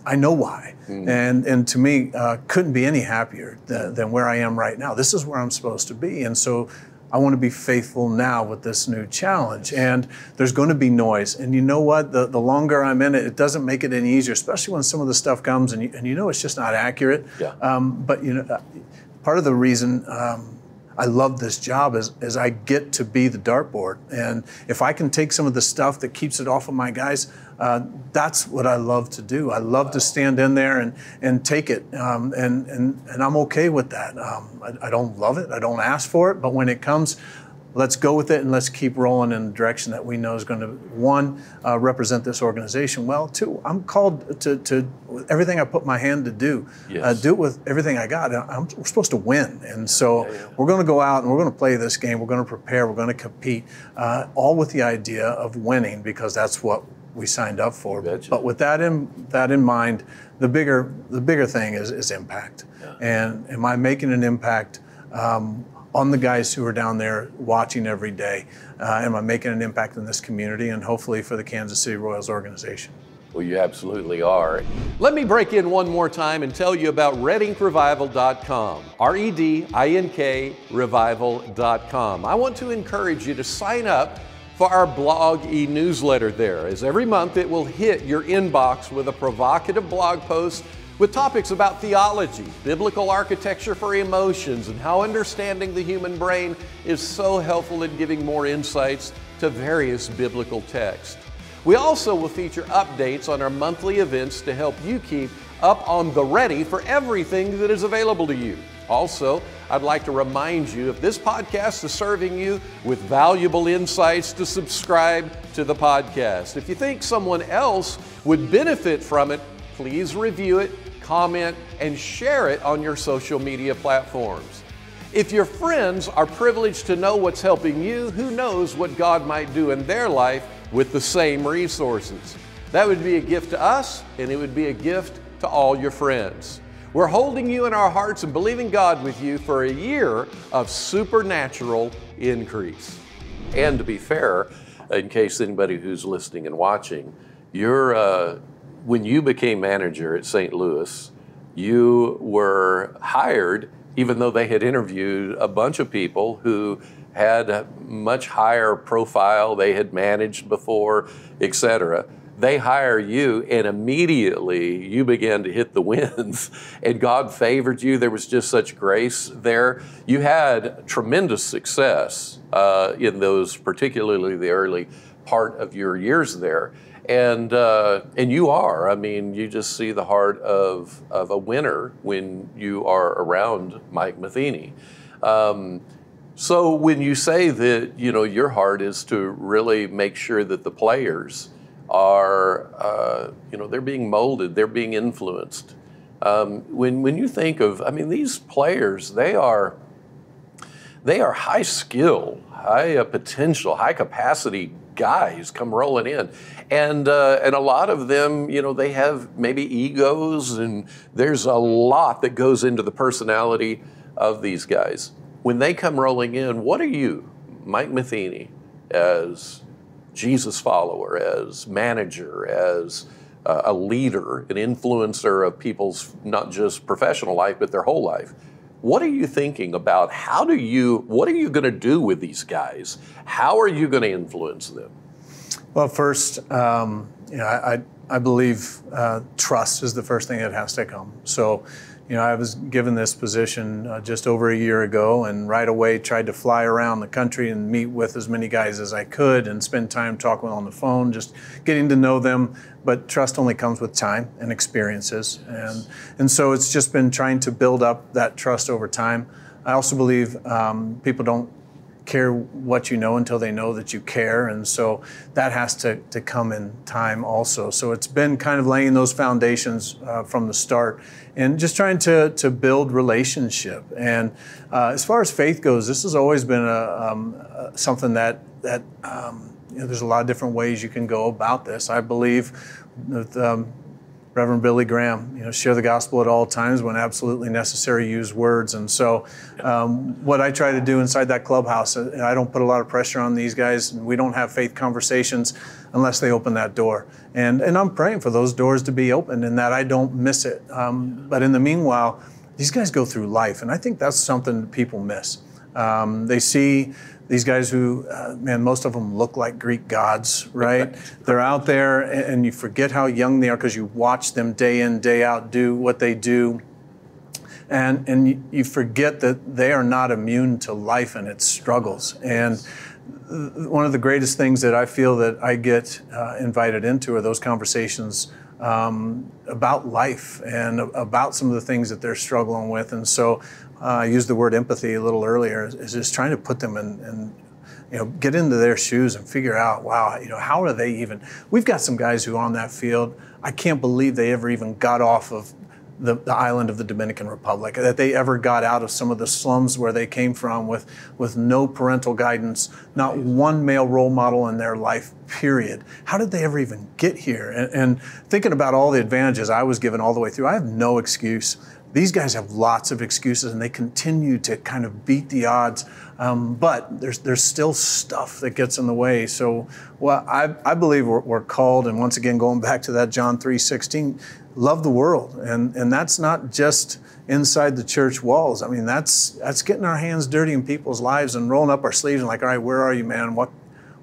I know why. Mm. And to me, couldn't be any happier than where I am right now. This is where I'm supposed to be. And so I want to be faithful now with this new challenge. And there's going to be noise. And you know what? The longer I'm in it, it doesn't make it any easier, especially when some of the stuff comes and you know it's just not accurate. Yeah. But you know, part of the reason I love this job is I get to be the dartboard. And if I can take some of the stuff that keeps it off of my guys, that's what I love to do. I love wow. to stand in there and take it, and I'm okay with that. I don't love it, I don't ask for it, but when it comes, let's go with it and let's keep rolling in the direction that we know is going to, one, represent this organization well, two, I'm called to everything I put my hand to do, yes. Do it with everything I got. We're supposed to win. And so yeah, yeah. we're going to go out and we're going to play this game, we're going to prepare, we're going to compete, all with the idea of winning, because that's what we signed up for. But with that in mind, the bigger thing is impact. Yeah. And am I making an impact on the guys who are down there watching every day? Am I making an impact in this community and hopefully for the Kansas City Royals organization? Well, you absolutely are. Let me break in one more time and tell you about RedInkRevival.com, R-E-D-I-N-K Revival.com. I want to encourage you to sign up for our blog e-newsletter there, as every month it will hit your inbox with a provocative blog post with topics about theology, biblical architecture for emotions, and how understanding the human brain is so helpful in giving more insights to various biblical texts. We also will feature updates on our monthly events to help you keep up on the ready for everything that is available to you. Also, I'd like to remind you, if this podcast is serving you with valuable insights, to subscribe to the podcast. If you think someone else would benefit from it, please review it, comment, and share it on your social media platforms. If your friends are privileged to know what's helping you, who knows what God might do in their life with the same resources. That would be a gift to us, and it would be a gift to all your friends. We're holding you in our hearts and believing God with you for a year of supernatural increase. And to be fair, in case anybody who's listening and watching, when you became manager at St. Louis, you were hired, even though they had interviewed a bunch of people who had a much higher profile, they had managed before, etc. They hire you, and immediately you began to hit the wins, and God favored you. There was just such grace there. You had tremendous success in those, particularly the early part of your years there. And you are, I mean, you just see the heart of a winner when you are around Mike Matheny. So when you say that, you know, your heart is to really make sure that the players are, you know, they're being molded, they're being influenced. When you think of, I mean, these players, they are high skill, high potential, high capacity guys come rolling in, and a lot of them, you know, they have maybe egos, and there's a lot that goes into the personality of these guys. When they come rolling in, what are you, Mike Matheny, as Jesus follower, as manager, as a leader, an influencer of people's not just professional life but their whole life? What are you thinking about? What are you going to do with these guys? How are you going to influence them? Well, first, you know, I believe trust is the first thing that has to come. So, you know, I was given this position just over a year ago, and right away tried to fly around the country and meet with as many guys as I could and spend time talking on the phone, just getting to know them. But trust only comes with time and experiences. Yes. And so it's just been trying to build up that trust over time. I also believe people don't care what you know until they know that you care. And so that has to come in time also. So it's been kind of laying those foundations from the start and just trying to build relationship. And as far as faith goes, this has always been something that you know, there's a lot of different ways you can go about this. I believe that Reverend Billy Graham, you know, share the gospel at all times, when absolutely necessary, use words. And so what I try to do inside that clubhouse, I don't put a lot of pressure on these guys, and we don't have faith conversations unless they open that door. And I'm praying for those doors to be opened and that I don't miss it. But in the meanwhile, these guys go through life, and I think that's something that people miss. They see these guys who, man, most of them look like Greek gods, right? They're out there, and you forget how young they are because you watch them day in, day out do what they do. And you forget that they are not immune to life and its struggles. And one of the greatest things that I feel that I get invited into are those conversations about life and about some of the things that they're struggling with. And so I used the word empathy a little earlier, is just trying to put them in, you know, get into their shoes and figure out, wow, you know, how are they even? We've got some guys who on that field, I can't believe they ever even got off of the island of the Dominican Republic, that they ever got out of some of the slums where they came from with no parental guidance, not one male role model in their life, period. How did they ever even get here? And thinking about all the advantages I was given all the way through, I have no excuse. These guys have lots of excuses, and they continue to kind of beat the odds, but there's still stuff that gets in the way. So, well, I believe we're called, and once again, going back to that John 3:16, love the world. And that's not just inside the church walls. I mean, that's getting our hands dirty in people's lives and rolling up our sleeves and like, all right, where are you, man?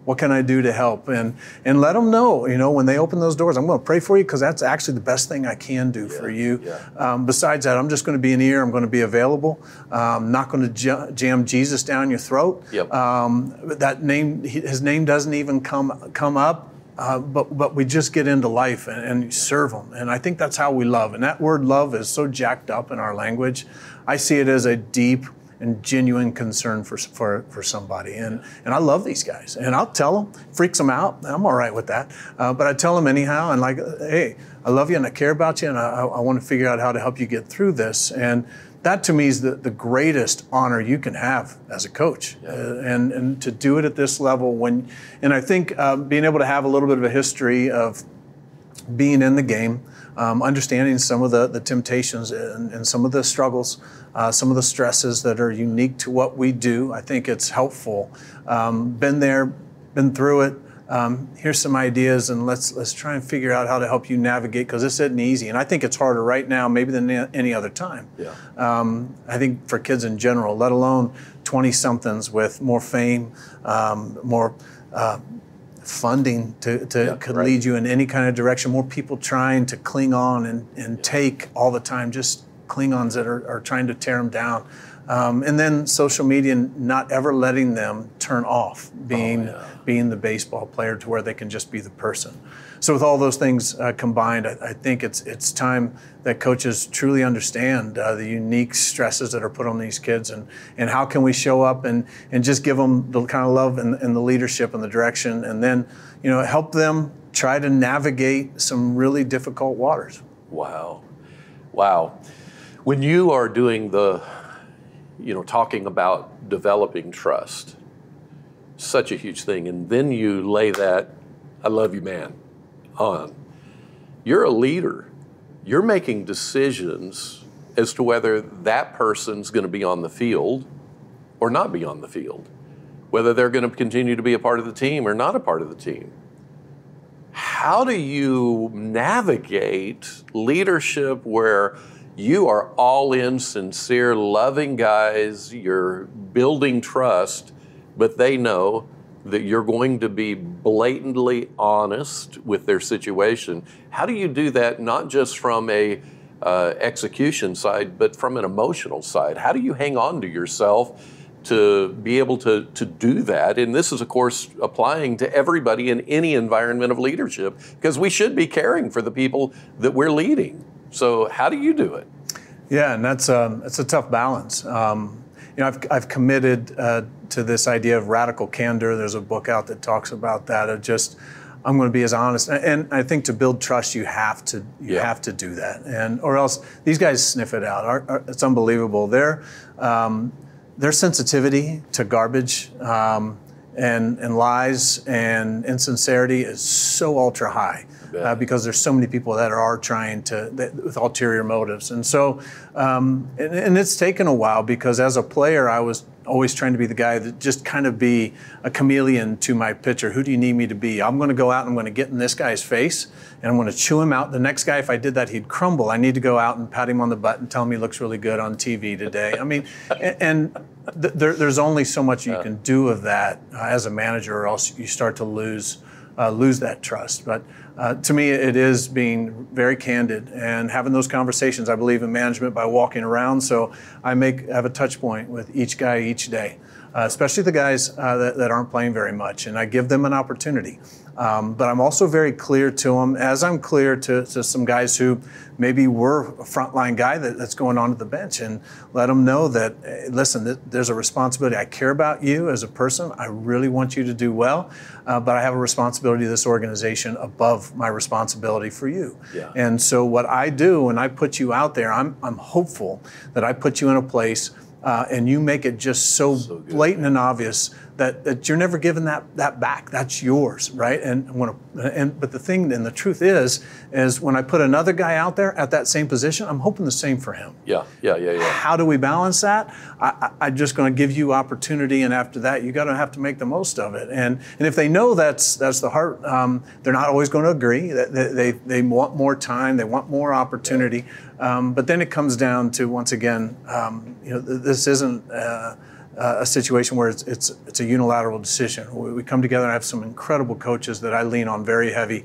What can I do to help? And let them know, you know, when they open those doors, I'm going to pray for you, because that's actually the best thing I can do for you. Yeah. Besides that, I'm just going to be an ear. I'm going to be available. I'm not going to jam Jesus down your throat. Yep. His name doesn't even come up. But we just get into life and serve them. And I think that's how we love. And that word love is so jacked up in our language. I see it as a deep and genuine concern for somebody. And I love these guys. And I'll tell them, freaks them out. I'm all right with that. But I tell them anyhow, and like, hey, I love you and I care about you and I want to figure out how to help you get through this. And that to me is the greatest honor you can have as a coach. And to do it at this level when, and I think being able to have a little bit of a history of being in the game, understanding some of the temptations and some of the struggles, some of the stresses that are unique to what we do, I think it's helpful. Been there, been through it. Here's some ideas, and let's try and figure out how to help you navigate, because this isn't easy, and I think it's harder right now maybe than any other time. Yeah. I think for kids in general, let alone 20-somethings with more fame, more funding could lead you in any kind of direction, more people trying to cling on and take all the time, just Klingons that are trying to tear them down. And then social media, not ever letting them turn off being the baseball player to where they can just be the person. So with all those things combined, I think it's time that coaches truly understand the unique stresses that are put on these kids and how can we show up and just give them the kind of love and the leadership and the direction, and then help them try to navigate some really difficult waters. Wow. When you are doing the talking about developing trust, such a huge thing. And then you lay that, I love you, man, on. You're a leader. You're making decisions as to whether that person's going to be on the field or not be on the field, whether they're going to continue to be a part of the team or not a part of the team. How do you navigate leadership where you are all in, sincere, loving guys, you're building trust, but they know that you're going to be blatantly honest with their situation? How do you do that, not just from a execution side, but from an emotional side? How do you hang on to yourself to be able to do that? And this is, of course, applying to everybody in any environment of leadership, because we should be caring for the people that we're leading. So how do you do it? Yeah, and that's a tough balance. I've committed to this idea of radical candor. There's a book out that talks about that. Of just, I'm going to be as honest, and I think to build trust, you have to do that, or else these guys sniff it out. It's unbelievable. Their sensitivity to garbage and lies and insincerity is so ultra high. Because there's so many people that are trying to, with ulterior motives. And so, and it's taken a while, because as a player, I was always trying to be the guy that just kind of be a chameleon to my pitcher. Who do you need me to be? I'm going to go out and I'm going to get in this guy's face and I'm going to chew him out. The next guy, if I did that, he'd crumble. I need to go out and pat him on the butt and tell him he looks really good on TV today. I mean, there's only so much you can do of that as a manager, or else you start to lose that trust. But to me, it is being very candid and having those conversations. I believe in management by walking around. So I have a touch point with each guy each day, especially the guys that aren't playing very much. And I give them an opportunity. But I'm also very clear to them, as I'm clear to some guys who maybe were a frontline guy that's going onto the bench, and let them know that, hey, listen, there's a responsibility. I care about you as a person. I really want you to do well, but I have a responsibility to this organization above my responsibility for you. Yeah. And so what I do when I put you out there, I'm hopeful that I put you in a place and you make it just so good, blatant and obvious that you're never given that back. That's yours, right? But the thing and the truth is when I put another guy out there at that same position, I'm hoping the same for him. Yeah. How do we balance that? I'm just going to give you opportunity, and after that, you got to have to make the most of it. And if they know that's the heart, they're not always going to agree. They want more time. They want more opportunity. Yeah. But then it comes down to, once again, this isn't a situation where it's a unilateral decision. We come together and have some incredible coaches that I lean on very heavy.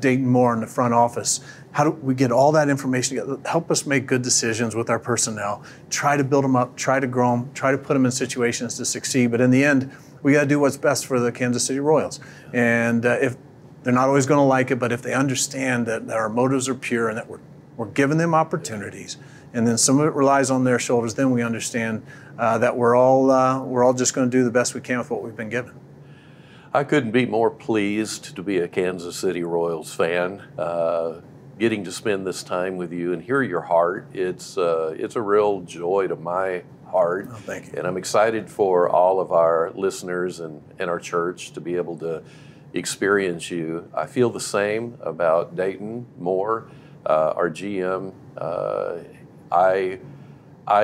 Dayton Moore in the front office. How do we get all that information together? Help us make good decisions with our personnel. Try to build them up, try to grow them, try to put them in situations to succeed. But in the end, we got to do what's best for the Kansas City Royals. And if They're not always going to like it, but if they understand that our motives are pure and that we're giving them opportunities, and then some of it relies on their shoulders, then we understand that we're all just going to do the best we can with what we've been given. I couldn't be more pleased to be a Kansas City Royals fan. Getting to spend this time with you and hear your heart, it's a real joy to my heart. Oh, thank you. And I'm excited for all of our listeners and our church to be able to experience you. I feel the same about Dayton Moore, our GM. I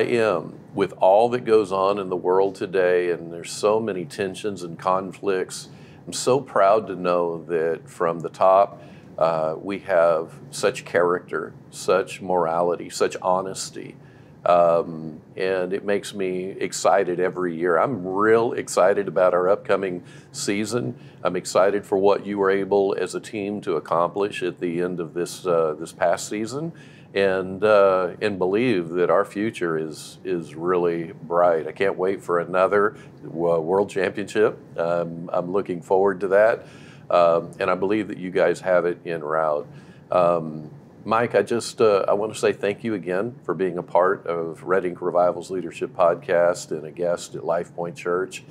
am, with all that goes on in the world today, and there's so many tensions and conflicts, I'm so proud to know that from the top, we have such character, such morality, such honesty. And it makes me excited every year. I'm real excited about our upcoming season. I'm excited for what you were able as a team to accomplish at the end of this this past season, and believe that our future is really bright. I can't wait for another World Championship. I'm looking forward to that, and I believe that you guys have it en route. Mike, I want to say thank you again for being a part of Red Ink Revival's Leadership Podcast and a guest at Lifepointe Church.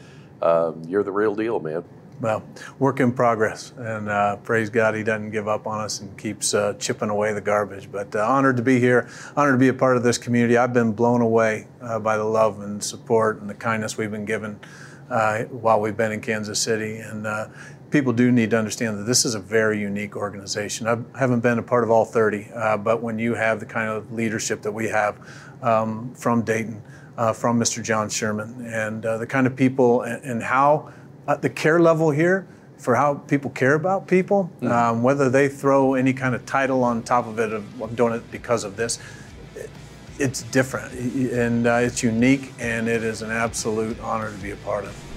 You're the real deal, man. Well, work in progress, and praise God he doesn't give up on us and keeps chipping away the garbage. But honored to be here, honored to be a part of this community. I've been blown away by the love and support and the kindness we've been given while we've been in Kansas City. And people do need to understand that this is a very unique organization. I haven't been a part of all 30, but when you have the kind of leadership that we have from Dayton, from Mr. John Sherman, and the kind of people and how the care level here for how people care about people, whether they throw any kind of title on top of it, of, well, I'm doing it because of this, it's different and it's unique, and it is an absolute honor to be a part of.